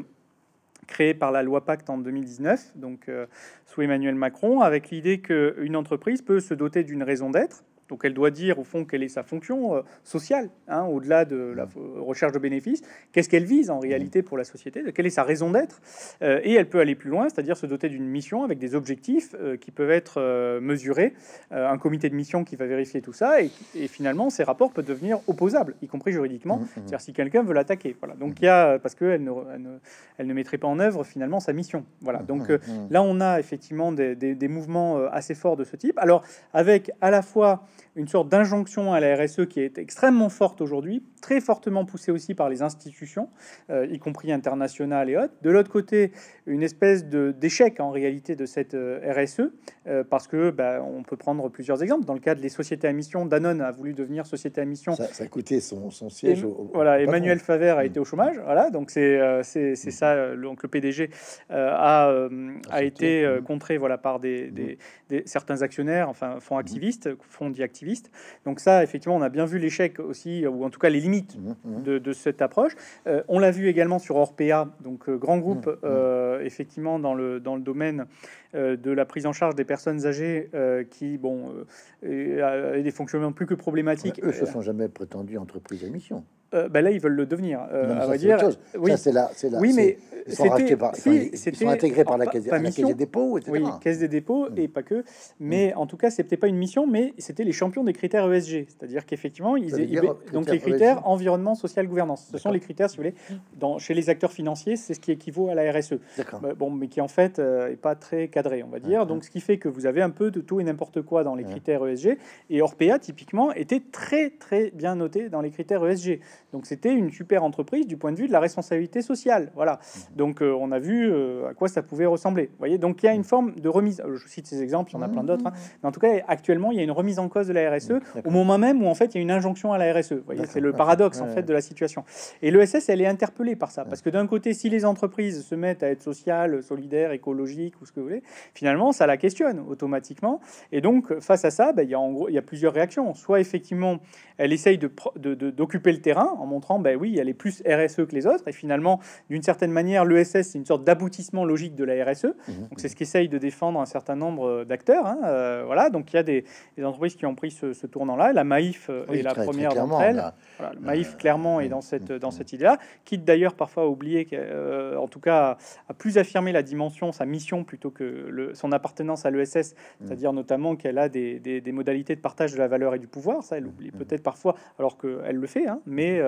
créées par la loi Pacte en deux mille dix-neuf, donc euh, sous Emmanuel Macron, avec l'idée qu'une entreprise peut se doter d'une raison d'être. Donc elle doit dire, au fond, quelle est sa fonction euh, sociale, hein, au-delà de la recherche de bénéfices. Qu'est-ce qu'elle vise, en réalité, pour la société? Quelle est sa raison d'être? euh, Et elle peut aller plus loin, c'est-à-dire se doter d'une mission avec des objectifs euh, qui peuvent être euh, mesurés. Euh, un comité de mission qui va vérifier tout ça. Et, et finalement, ces rapports peuvent devenir opposables, y compris juridiquement. C'est-à-dire si quelqu'un veut l'attaquer. Voilà. Donc il y a... Parce qu'elle ne, elle ne, elle ne mettrait pas en œuvre, finalement, sa mission. Voilà. Donc euh, là, on a effectivement des, des, des mouvements assez forts de ce type. Alors, avec à la fois... une sorte d'injonction à la R S E qui est extrêmement forte aujourd'hui, très fortement poussée aussi par les institutions, euh, y compris internationales et autres. De l'autre côté, une espèce d'échec en réalité de cette euh, R S E, euh, parce que bah, on peut prendre plusieurs exemples. Dans le cas des sociétés à mission, Danone a voulu devenir société à mission. Ça, ça a coûté son, son siège. Et, au, au, voilà, Emmanuel Faver a mmh. été au chômage. Voilà, donc c'est euh, mmh. ça. Euh, donc le P D G euh, a, euh, a été euh, contré voilà, par des, des, mmh. des, certains actionnaires, enfin fonds activistes, fonds activistes. Donc ça, effectivement, on a bien vu l'échec aussi, ou en tout cas les limites de, de cette approche. Euh, on l'a vu également sur Orpea, donc euh, grand groupe, euh, effectivement, dans le, dans le domaine euh, de la prise en charge des personnes âgées euh, qui, bon, euh, a des fonctionnements plus que problématiques. Mais eux se sont jamais prétendus entreprises à mission. Euh, ben là, ils veulent le devenir, euh, non, à vrai dire. Oui, c'est là, c'est là. Oui, mais ils sont, par, si, ils sont intégrés par la, pas, caisse, pas mission, la Caisse des dépôts, et cetera. Oui, Caisse des dépôts mmh. et pas que. Mais mmh. en tout cas, c'était pas une mission, mais c'était les champions des critères E S G, c'est-à-dire qu'effectivement, ils, ils critères donc les critères E S G. Environnement, social, gouvernance. Ce sont les critères, si vous voulez, dans chez les acteurs financiers, c'est ce qui équivaut à la R S E. Bah, bon, mais qui en fait euh, est pas très cadré, on va dire. Mmh. Donc, ce qui fait que vous avez un peu de tout et n'importe quoi dans les critères E S G. Et Orpea, typiquement, était très très bien noté dans les critères E S G. Donc c'était une super entreprise du point de vue de la responsabilité sociale. Voilà. Donc euh, on a vu euh, à quoi ça pouvait ressembler. Vous voyez, donc il y a une forme de remise. Je cite ces exemples, il y en a plein d'autres. Hein. Mais en tout cas, actuellement, il y a une remise en cause de la R S E au moment même où en fait il y a une injonction à la R S E. Vous voyez, c'est le paradoxe en fait de la situation. Et l'E S S, elle est interpellée par ça, parce que d'un côté, si les entreprises se mettent à être sociales, solidaires, écologiques ou ce que vous voulez, finalement, ça la questionne automatiquement. Et donc face à ça, bah, il y a en gros, il y a plusieurs réactions. Soit effectivement, elle essaye de d'occuper le terrain, en montrant, ben oui, elle est plus R S E que les autres. Et finalement, d'une certaine manière, l'E S S, c'est une sorte d'aboutissement logique de la R S E. Mmh. Donc c'est ce qu'essaye de défendre un certain nombre d'acteurs. Hein. Euh, voilà, donc il y a des, des entreprises qui ont pris ce, ce tournant-là. La Maïf oui, est la très, première d'entre elles. La, voilà, la Maïf, clairement, euh, est dans cette, dans cette idée-là. Quitte d'ailleurs parfois à oublier, euh, en tout cas, à plus affirmer la dimension, sa mission, plutôt que le, son appartenance à l'E S S, mmh. c'est-à-dire notamment qu'elle a des, des, des modalités de partage de la valeur et du pouvoir. Ça, elle oublie mmh. peut-être parfois, alors qu'elle le fait, hein, mais Euh,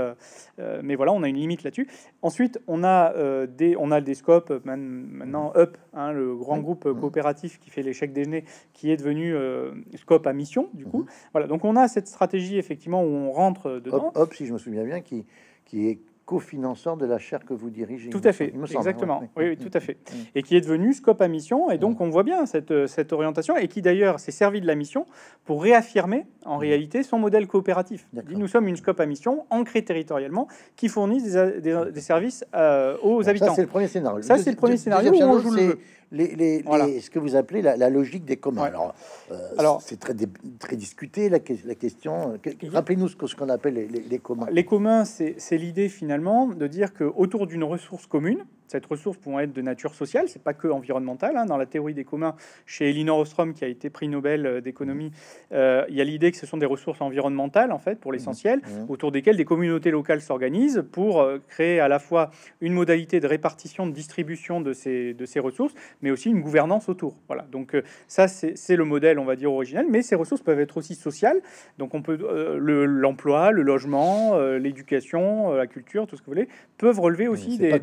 euh, mais voilà, on a une limite là-dessus. Ensuite, on a euh, des, on a des scopes maintenant Up, hein, le grand mmh. groupe coopératif qui fait les chèques déjeuner, qui est devenu euh, scope à mission. Du coup, mmh. voilà. Donc on a cette stratégie effectivement où on rentre dedans. Up, si je me souviens bien, qui qui est cofinançant de la chaire que vous dirigez. Tout à fait, exactement. Oui, oui, tout à fait. Et qui est devenu scope à mission. Et donc, on voit bien cette, cette orientation et qui, d'ailleurs, s'est servi de la mission pour réaffirmer, en réalité, son modèle coopératif. Nous sommes une scope à mission ancrée territoriellement qui fournit des, des, des services euh, aux bon, habitants. Ça, c'est le premier scénario. Ça, c'est le premier scénario où on joue le jeu. Les, les, voilà. les, ce que vous appelez la, la logique des communs. Ouais. Alors, euh, Alors c'est très, très discuté, la, que, la question. Que, rappelez-nous ce qu'on ce qu'on appelle les, les, les communs. Les communs, c'est l'idée finalement de dire qu'autour d'une ressource commune, cette ressource pouvant être de nature sociale, c'est pas que environnementale. Hein. Dans la théorie des communs, chez Elinor Ostrom, qui a été prix Nobel d'économie, euh, il y a l'idée que ce sont des ressources environnementales, en fait, pour l'essentiel, mmh. mmh. autour desquelles des communautés locales s'organisent pour euh, créer à la fois une modalité de répartition, de distribution de ces, de ces ressources, mais aussi une gouvernance autour. Voilà. Donc euh, ça, c'est le modèle, on va dire, original. Mais ces ressources peuvent être aussi sociales. Donc on peut euh, l'emploi, le, le logement, euh, l'éducation, euh, la culture, tout ce que vous voulez, peuvent relever aussi des...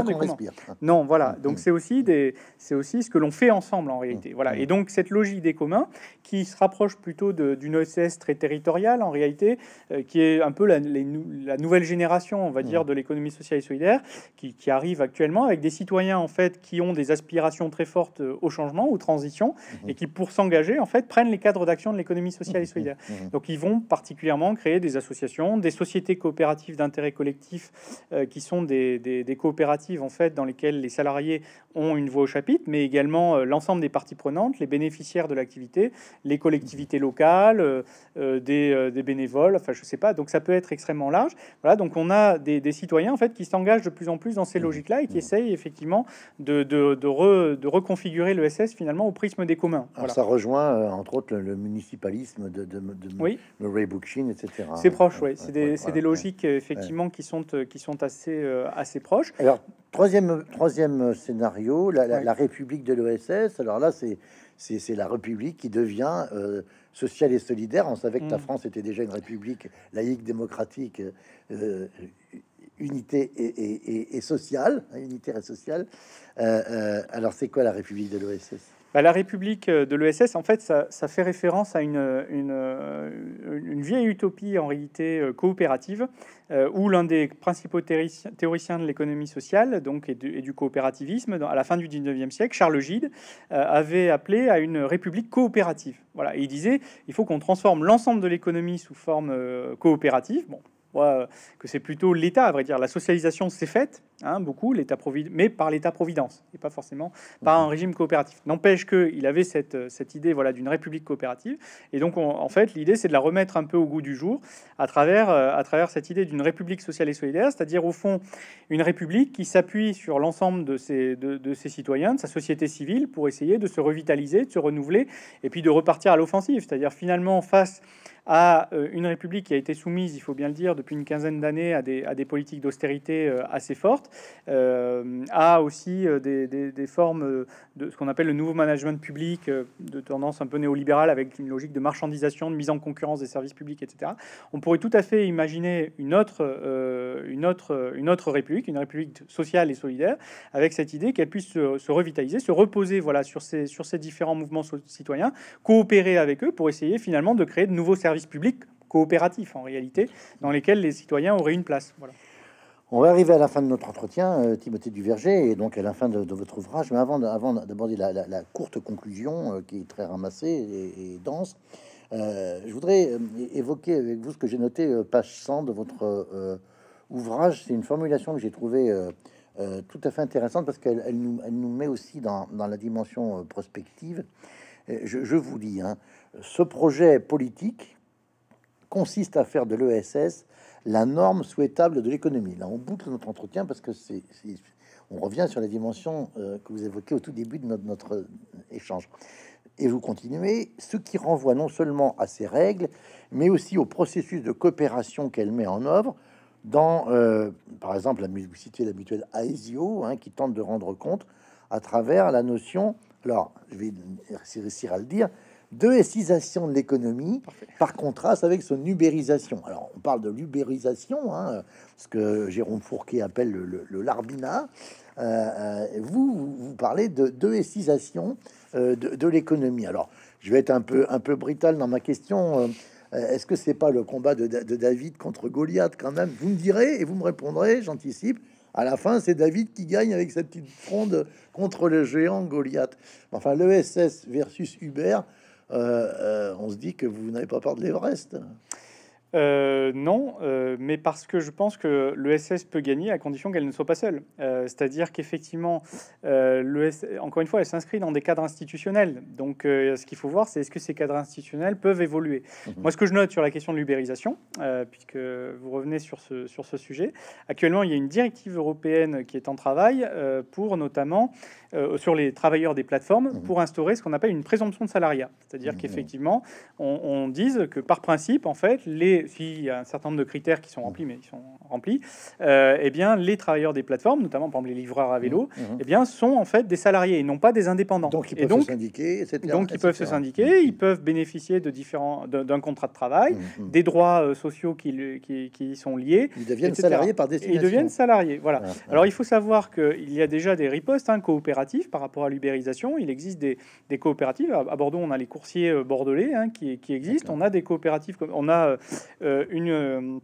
On respire. Non, voilà. Donc c'est aussi des, c'est aussi ce que l'on fait ensemble en réalité. Voilà. Et donc cette logique des communs qui se rapproche plutôt d'une E S S très territoriale en réalité, euh, qui est un peu la, les, la nouvelle génération, on va dire, de l'économie sociale et solidaire, qui, qui arrive actuellement avec des citoyens en fait qui ont des aspirations très fortes au changement, aux transitions, et qui pour s'engager en fait prennent les cadres d'action de l'économie sociale et solidaire. Donc ils vont particulièrement créer des associations, des sociétés coopératives d'intérêt collectif euh, qui sont des, des, des coopératives en fait dans lesquelles les salariés ont une voix au chapitre, mais également euh, l'ensemble des parties prenantes, les bénéficiaires de l'activité, les collectivités locales, euh, euh, des, euh, des bénévoles, enfin je sais pas. Donc ça peut être extrêmement large. Voilà. Donc on a des, des citoyens en fait qui s'engagent de plus en plus dans ces logiques-là et qui essayent effectivement de, de, de, re, de reconfigurer le E S S finalement au prisme des communs. Voilà. Alors ça rejoint euh, entre autres le, le municipalisme de, de, de, de oui. le rebooking, et cetera. C'est proche, oui. Ouais. C'est des, ouais, ouais, des logiques ouais. effectivement ouais. qui sont euh, qui sont assez euh, assez proches. Alors, Troisième, troisième scénario, la, la, oui. la République de l'E S S. Alors là, c'est c'est la République qui devient euh, sociale et solidaire. On savait que mmh. la France était déjà une République laïque, démocratique, euh, unité et, et, et, et sociale, unitaire et sociale. Euh, euh, alors c'est quoi la République de l'E S S? Bah, la République de l'E S S, en fait, ça, ça fait référence à une, une, une vieille utopie, en réalité, coopérative, euh, où l'un des principaux théoriciens de l'économie sociale donc, et, de, et du coopérativisme, à la fin du dix-neuvième siècle, Charles Gide, euh, avait appelé à une République coopérative. Voilà. Et il disait, il faut qu'on transforme l'ensemble de l'économie sous forme euh, coopérative. Bon. Que c'est plutôt l'État, à vrai dire. La socialisation s'est faite, hein, beaucoup, l'État mais par l'État-providence, et pas forcément par un régime coopératif. N'empêche qu'il avait cette, cette idée voilà, d'une république coopérative, et donc, on, en fait, l'idée, c'est de la remettre un peu au goût du jour à travers, euh, à travers cette idée d'une république sociale et solidaire, c'est-à-dire, au fond, une république qui s'appuie sur l'ensemble de ses, de, de ses citoyens, de sa société civile, pour essayer de se revitaliser, de se renouveler, et puis de repartir à l'offensive, c'est-à-dire, finalement, face à une République qui a été soumise, il faut bien le dire, depuis une quinzaine d'années à des, à des politiques d'austérité assez fortes, euh, à aussi des, des, des formes de ce qu'on appelle le nouveau management public, de tendance un peu néolibérale, avec une logique de marchandisation, de mise en concurrence des services publics, et cetera. On pourrait tout à fait imaginer une autre, euh, une autre, une autre République, une République sociale et solidaire, avec cette idée qu'elle puisse se, se revitaliser, se reposer voilà, sur, ces, sur ces différents mouvements citoyens, coopérer avec eux pour essayer finalement de créer de nouveaux services public coopératif en réalité, dans lesquels les citoyens auraient une place. Voilà. On va arriver à la fin de notre entretien, Timothée Duverger, et donc à la fin de, de votre ouvrage. Mais avant, avant d'aborder la, la, la courte conclusion euh, qui est très ramassée et, et dense, euh, je voudrais euh, évoquer avec vous ce que j'ai noté euh, page cent de votre euh, ouvrage. C'est une formulation que j'ai trouvée euh, euh, tout à fait intéressante parce qu'elle elle nous, elle nous met aussi dans, dans la dimension euh, prospective. Je, je vous lis, hein, ce projet politique consiste à faire de l'E S S la norme souhaitable de l'économie. Là, on boucle notre entretien parce que c'est, on revient sur la dimension euh, que vous évoquez au tout début de notre, notre échange. Et vous continuez, ce qui renvoie non seulement à ces règles, mais aussi au processus de coopération qu'elle met en œuvre dans, euh, par exemple, la multiplicité l'habituelle A E S I O, hein, qui tente de rendre compte à travers la notion, alors je vais réussir à le dire, de essisation de l'économie par contraste avec son ubérisation. Alors, on parle de l'ubérisation, hein, ce que Jérôme Fourquet appelle le, le, le larbinat. Euh, vous, vous parlez de, de essisation euh, de, de l'économie. Alors, je vais être un peu, un peu brutal dans ma question. Est-ce que c'est pas le combat de, de David contre Goliath quand même? Vous me direz et vous me répondrez, j'anticipe. À la fin, c'est David qui gagne avec sa petite fronde contre le géant Goliath. Enfin, l'E S S versus Uber, euh, euh, on se dit que vous n'avez pas peur de l'Everest. Euh, non, euh, mais parce que je pense que l'E S S peut gagner à condition qu'elle ne soit pas seule. Euh, C'est-à-dire qu'effectivement, euh, encore une fois, elle s'inscrit dans des cadres institutionnels. Donc, euh, ce qu'il faut voir, c'est est-ce que ces cadres institutionnels peuvent évoluer. Mmh. Moi, ce que je note sur la question de l'ubérisation, euh, puisque vous revenez sur ce, sur ce sujet, actuellement, il y a une directive européenne qui est en travail euh, pour notamment euh, sur les travailleurs des plateformes mmh. pour instaurer ce qu'on appelle une présomption de salariat. C'est-à-dire mmh. qu'effectivement, on, on dise que par principe, en fait, les s'il y a un certain nombre de critères qui sont remplis, mais ils sont remplis, euh, eh bien, les travailleurs des plateformes, notamment par exemple les livreurs à vélo, mmh, mmh. eh bien, sont en fait des salariés et non pas des indépendants. Donc, ils peuvent et donc, se syndiquer, et cetera. Donc, ils et cetera. peuvent se syndiquer, ils peuvent bénéficier de différents d'un contrat de travail, mmh, mmh. des droits euh, sociaux qui, qui, qui sont liés. Ils deviennent et cetera salariés par destination. Et ils deviennent salariés, voilà. Ah, ah. Alors, il faut savoir qu'il y a déjà des ripostes hein, coopératives par rapport à l'ubérisation. Il existe des, des coopératives. À Bordeaux, on a les coursiers bordelais hein, qui, qui existent. On a des coopératives comme on a... Euh, Euh, une,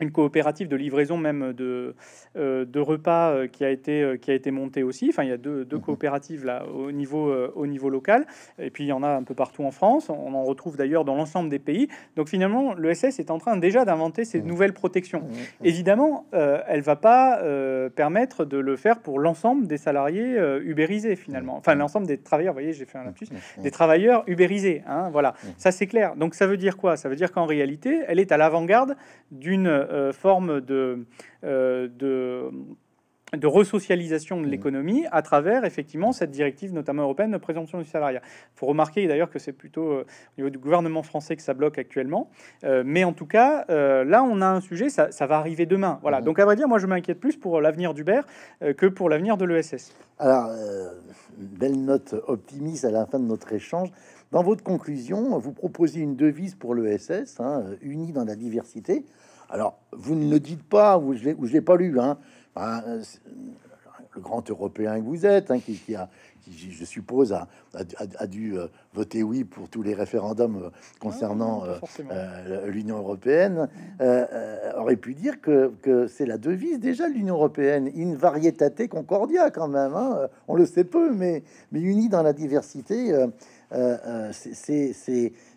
une coopérative de livraison même de, euh, de repas euh, qui, a été, euh, qui a été montée aussi. Enfin, il y a deux, deux coopératives là, au, niveau, euh, au niveau local. Et puis, il y en a un peu partout en France. On en retrouve d'ailleurs dans l'ensemble des pays. Donc, finalement, l'E S S est en train déjà d'inventer ces nouvelles protections. Évidemment, euh, elle ne va pas euh, permettre de le faire pour l'ensemble des salariés euh, ubérisés, finalement. Enfin, l'ensemble des travailleurs, vous voyez, j'ai fait un lapsus, des travailleurs ubérisés. Hein, voilà, ça c'est clair. Donc, ça veut dire quoi? Ça veut dire qu'en réalité, elle est à l'avant-garde d'une Euh, forme de, euh, de, de resocialisation de l'économie à travers, effectivement, cette directive, notamment européenne, de présomption du salariat. Il faut remarquer, d'ailleurs, que c'est plutôt euh, au niveau du gouvernement français que ça bloque actuellement. Euh, mais en tout cas, euh, là, on a un sujet, ça, ça va arriver demain. Voilà. Mmh. Donc, à vrai dire, moi, je m'inquiète plus pour l'avenir d'Uber euh, que pour l'avenir de l'E S S. Alors, euh, belle note optimiste à la fin de notre échange. Dans votre conclusion, vous proposez une devise pour l'E S S, hein, unie dans la diversité. Alors, vous ne le dites pas, ou je ne l'ai pas lu, hein. Enfin, le grand Européen que vous êtes, hein, qui, qui, a, qui, je suppose, a, a, a dû voter oui pour tous les référendums concernant ah, euh, l'Union européenne, euh, euh, aurait pu dire que, que c'est la devise déjà de l'Union européenne, in varietate concordia quand même, hein. On le sait peu, mais, mais unie dans la diversité, euh, euh,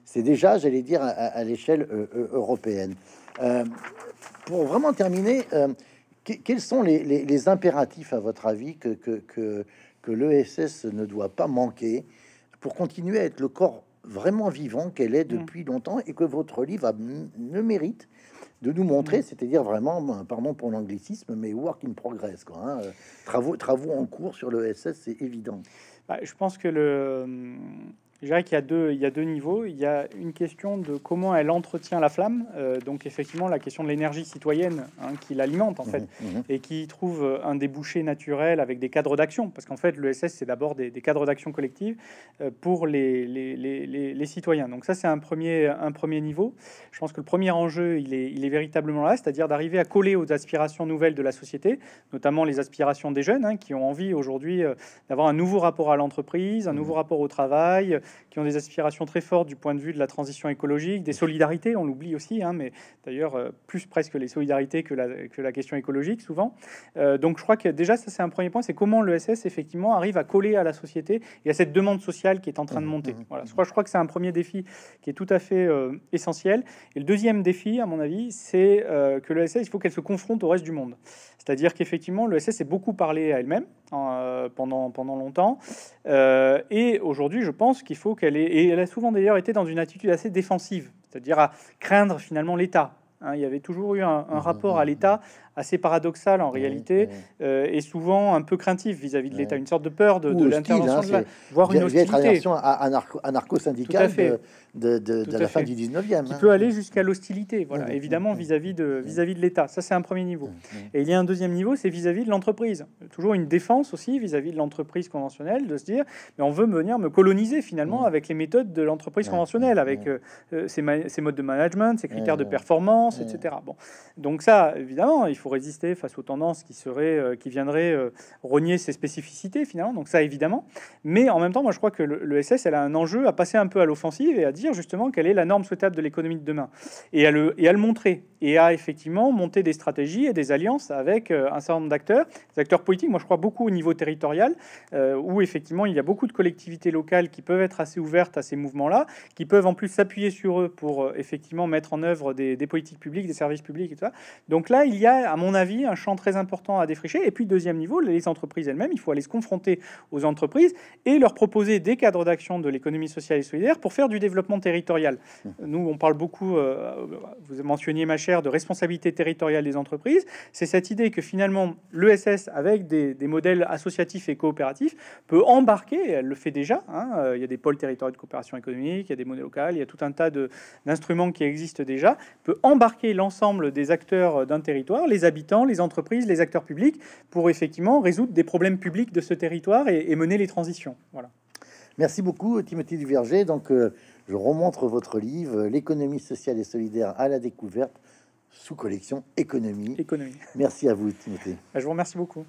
c'est déjà, j'allais dire, à, à l'échelle européenne. Euh, pour vraiment terminer, euh, que, quels sont les, les, les impératifs, à votre avis, que, que, que, que l'E S S ne doit pas manquer pour continuer à être le corps vraiment vivant qu'elle est depuis mmh. longtemps et que votre livre a le mérite de nous montrer, mmh. c'est-à-dire vraiment, pardon pour l'anglicisme, mais work in progress, quoi, hein, euh, travaux, travaux en cours sur l'E S S, c'est évident. Bah, je pense que le... Je dirais qu'il y a deux, il y a deux niveaux. Il y a une question de comment elle entretient la flamme, euh, donc effectivement la question de l'énergie citoyenne hein, qui l'alimente en fait mmh, mmh. et qui trouve un débouché naturel avec des cadres d'action, parce qu'en fait l'E S S c'est d'abord des, des cadres d'action collective euh, pour les, les, les, les, les citoyens. Donc ça c'est un premier, un premier niveau. Je pense que le premier enjeu il est, il est véritablement là, c'est-à-dire d'arriver à coller aux aspirations nouvelles de la société, notamment les aspirations des jeunes hein, qui ont envie aujourd'hui euh, d'avoir un nouveau rapport à l'entreprise, un nouveau mmh. rapport au travail, qui ont des aspirations très fortes du point de vue de la transition écologique, des solidarités, on l'oublie aussi, hein, mais d'ailleurs euh, plus presque les solidarités que la, que la question écologique souvent. Euh, donc je crois que déjà ça c'est un premier point, c'est comment l'E S S effectivement arrive à coller à la société et à cette demande sociale qui est en train de monter. Voilà, je crois, je crois que c'est un premier défi qui est tout à fait euh, essentiel. Et le deuxième défi, à mon avis, c'est euh, que l'E S S, il faut qu'elle se confronte au reste du monde. C'est-à-dire qu'effectivement, l'E S S s'est beaucoup parlé à elle-même euh, pendant, pendant longtemps. Euh, et aujourd'hui, je pense qu'il faut qu'elle ait... Et elle a souvent d'ailleurs été dans une attitude assez défensive, c'est-à-dire à craindre finalement l'État. Hein, il y avait toujours eu un, un rapport à l'État assez paradoxal en réalité, oui, oui. Euh, et souvent un peu craintif vis-à-vis -vis de l'État, oui. une sorte de peur de, de l'intervention, hein, voire une hostilité. Anarcho-syndicale de, de, de, de la fin du dix-neuvième. Qui hein. peut aller jusqu'à l'hostilité, voilà, oui, oui, évidemment vis-à-vis oui, -vis de, vis-à-vis de l'État. Ça, c'est un premier niveau. Oui, oui. Et il y a un deuxième niveau, c'est vis-à-vis de l'entreprise. Toujours une défense aussi vis-à-vis -vis de l'entreprise conventionnelle, de se dire, mais on veut venir me coloniser finalement oui. avec les méthodes de l'entreprise oui, conventionnelle, oui, avec oui. Euh, ses, ses modes de management, ses critères oui, de performance, tendances, mmh. et cetera. Bon. Donc ça, évidemment, il faut résister face aux tendances qui, seraient, euh, qui viendraient euh, rogner ses spécificités, finalement. Donc ça, évidemment. Mais en même temps, moi, je crois que l'E S S, elle a un enjeu à passer un peu à l'offensive et à dire, justement, quelle est la norme souhaitable de l'économie de demain. Et à, le, et à le montrer. Et à, effectivement, monter des stratégies et des alliances avec euh, un certain nombre d'acteurs, des acteurs politiques. Moi, je crois beaucoup au niveau territorial, euh, où, effectivement, il y a beaucoup de collectivités locales qui peuvent être assez ouvertes à ces mouvements-là, qui peuvent en plus s'appuyer sur eux pour, euh, effectivement, mettre en œuvre des, des politiques publiques, des services publics, et cetera. Donc là, il y a, à mon avis, un champ très important à défricher. Et puis, deuxième niveau, les entreprises elles-mêmes, il faut aller se confronter aux entreprises et leur proposer des cadres d'action de l'économie sociale et solidaire pour faire du développement territorial. Nous, on parle beaucoup, euh, vous mentionniez, ma chère, de responsabilité territoriale des entreprises. C'est cette idée que, finalement, l'E S S, avec des, des modèles associatifs et coopératifs, peut embarquer, et elle le fait déjà, hein, euh, il y a des pôles territoriaux de coopération économique, il y a des modèles locaux, il y a tout un tas d'instruments qui existent déjà, peut embarquer l'ensemble des acteurs d'un territoire, les habitants, les entreprises, les acteurs publics, pour effectivement résoudre des problèmes publics de ce territoire et, et mener les transitions. Voilà. Merci beaucoup, Timothée Duverger. Donc, euh, je remontre votre livre, L'économie sociale et solidaire à la découverte, sous collection Économie. Économie. Merci à vous, Timothée. Je vous remercie beaucoup.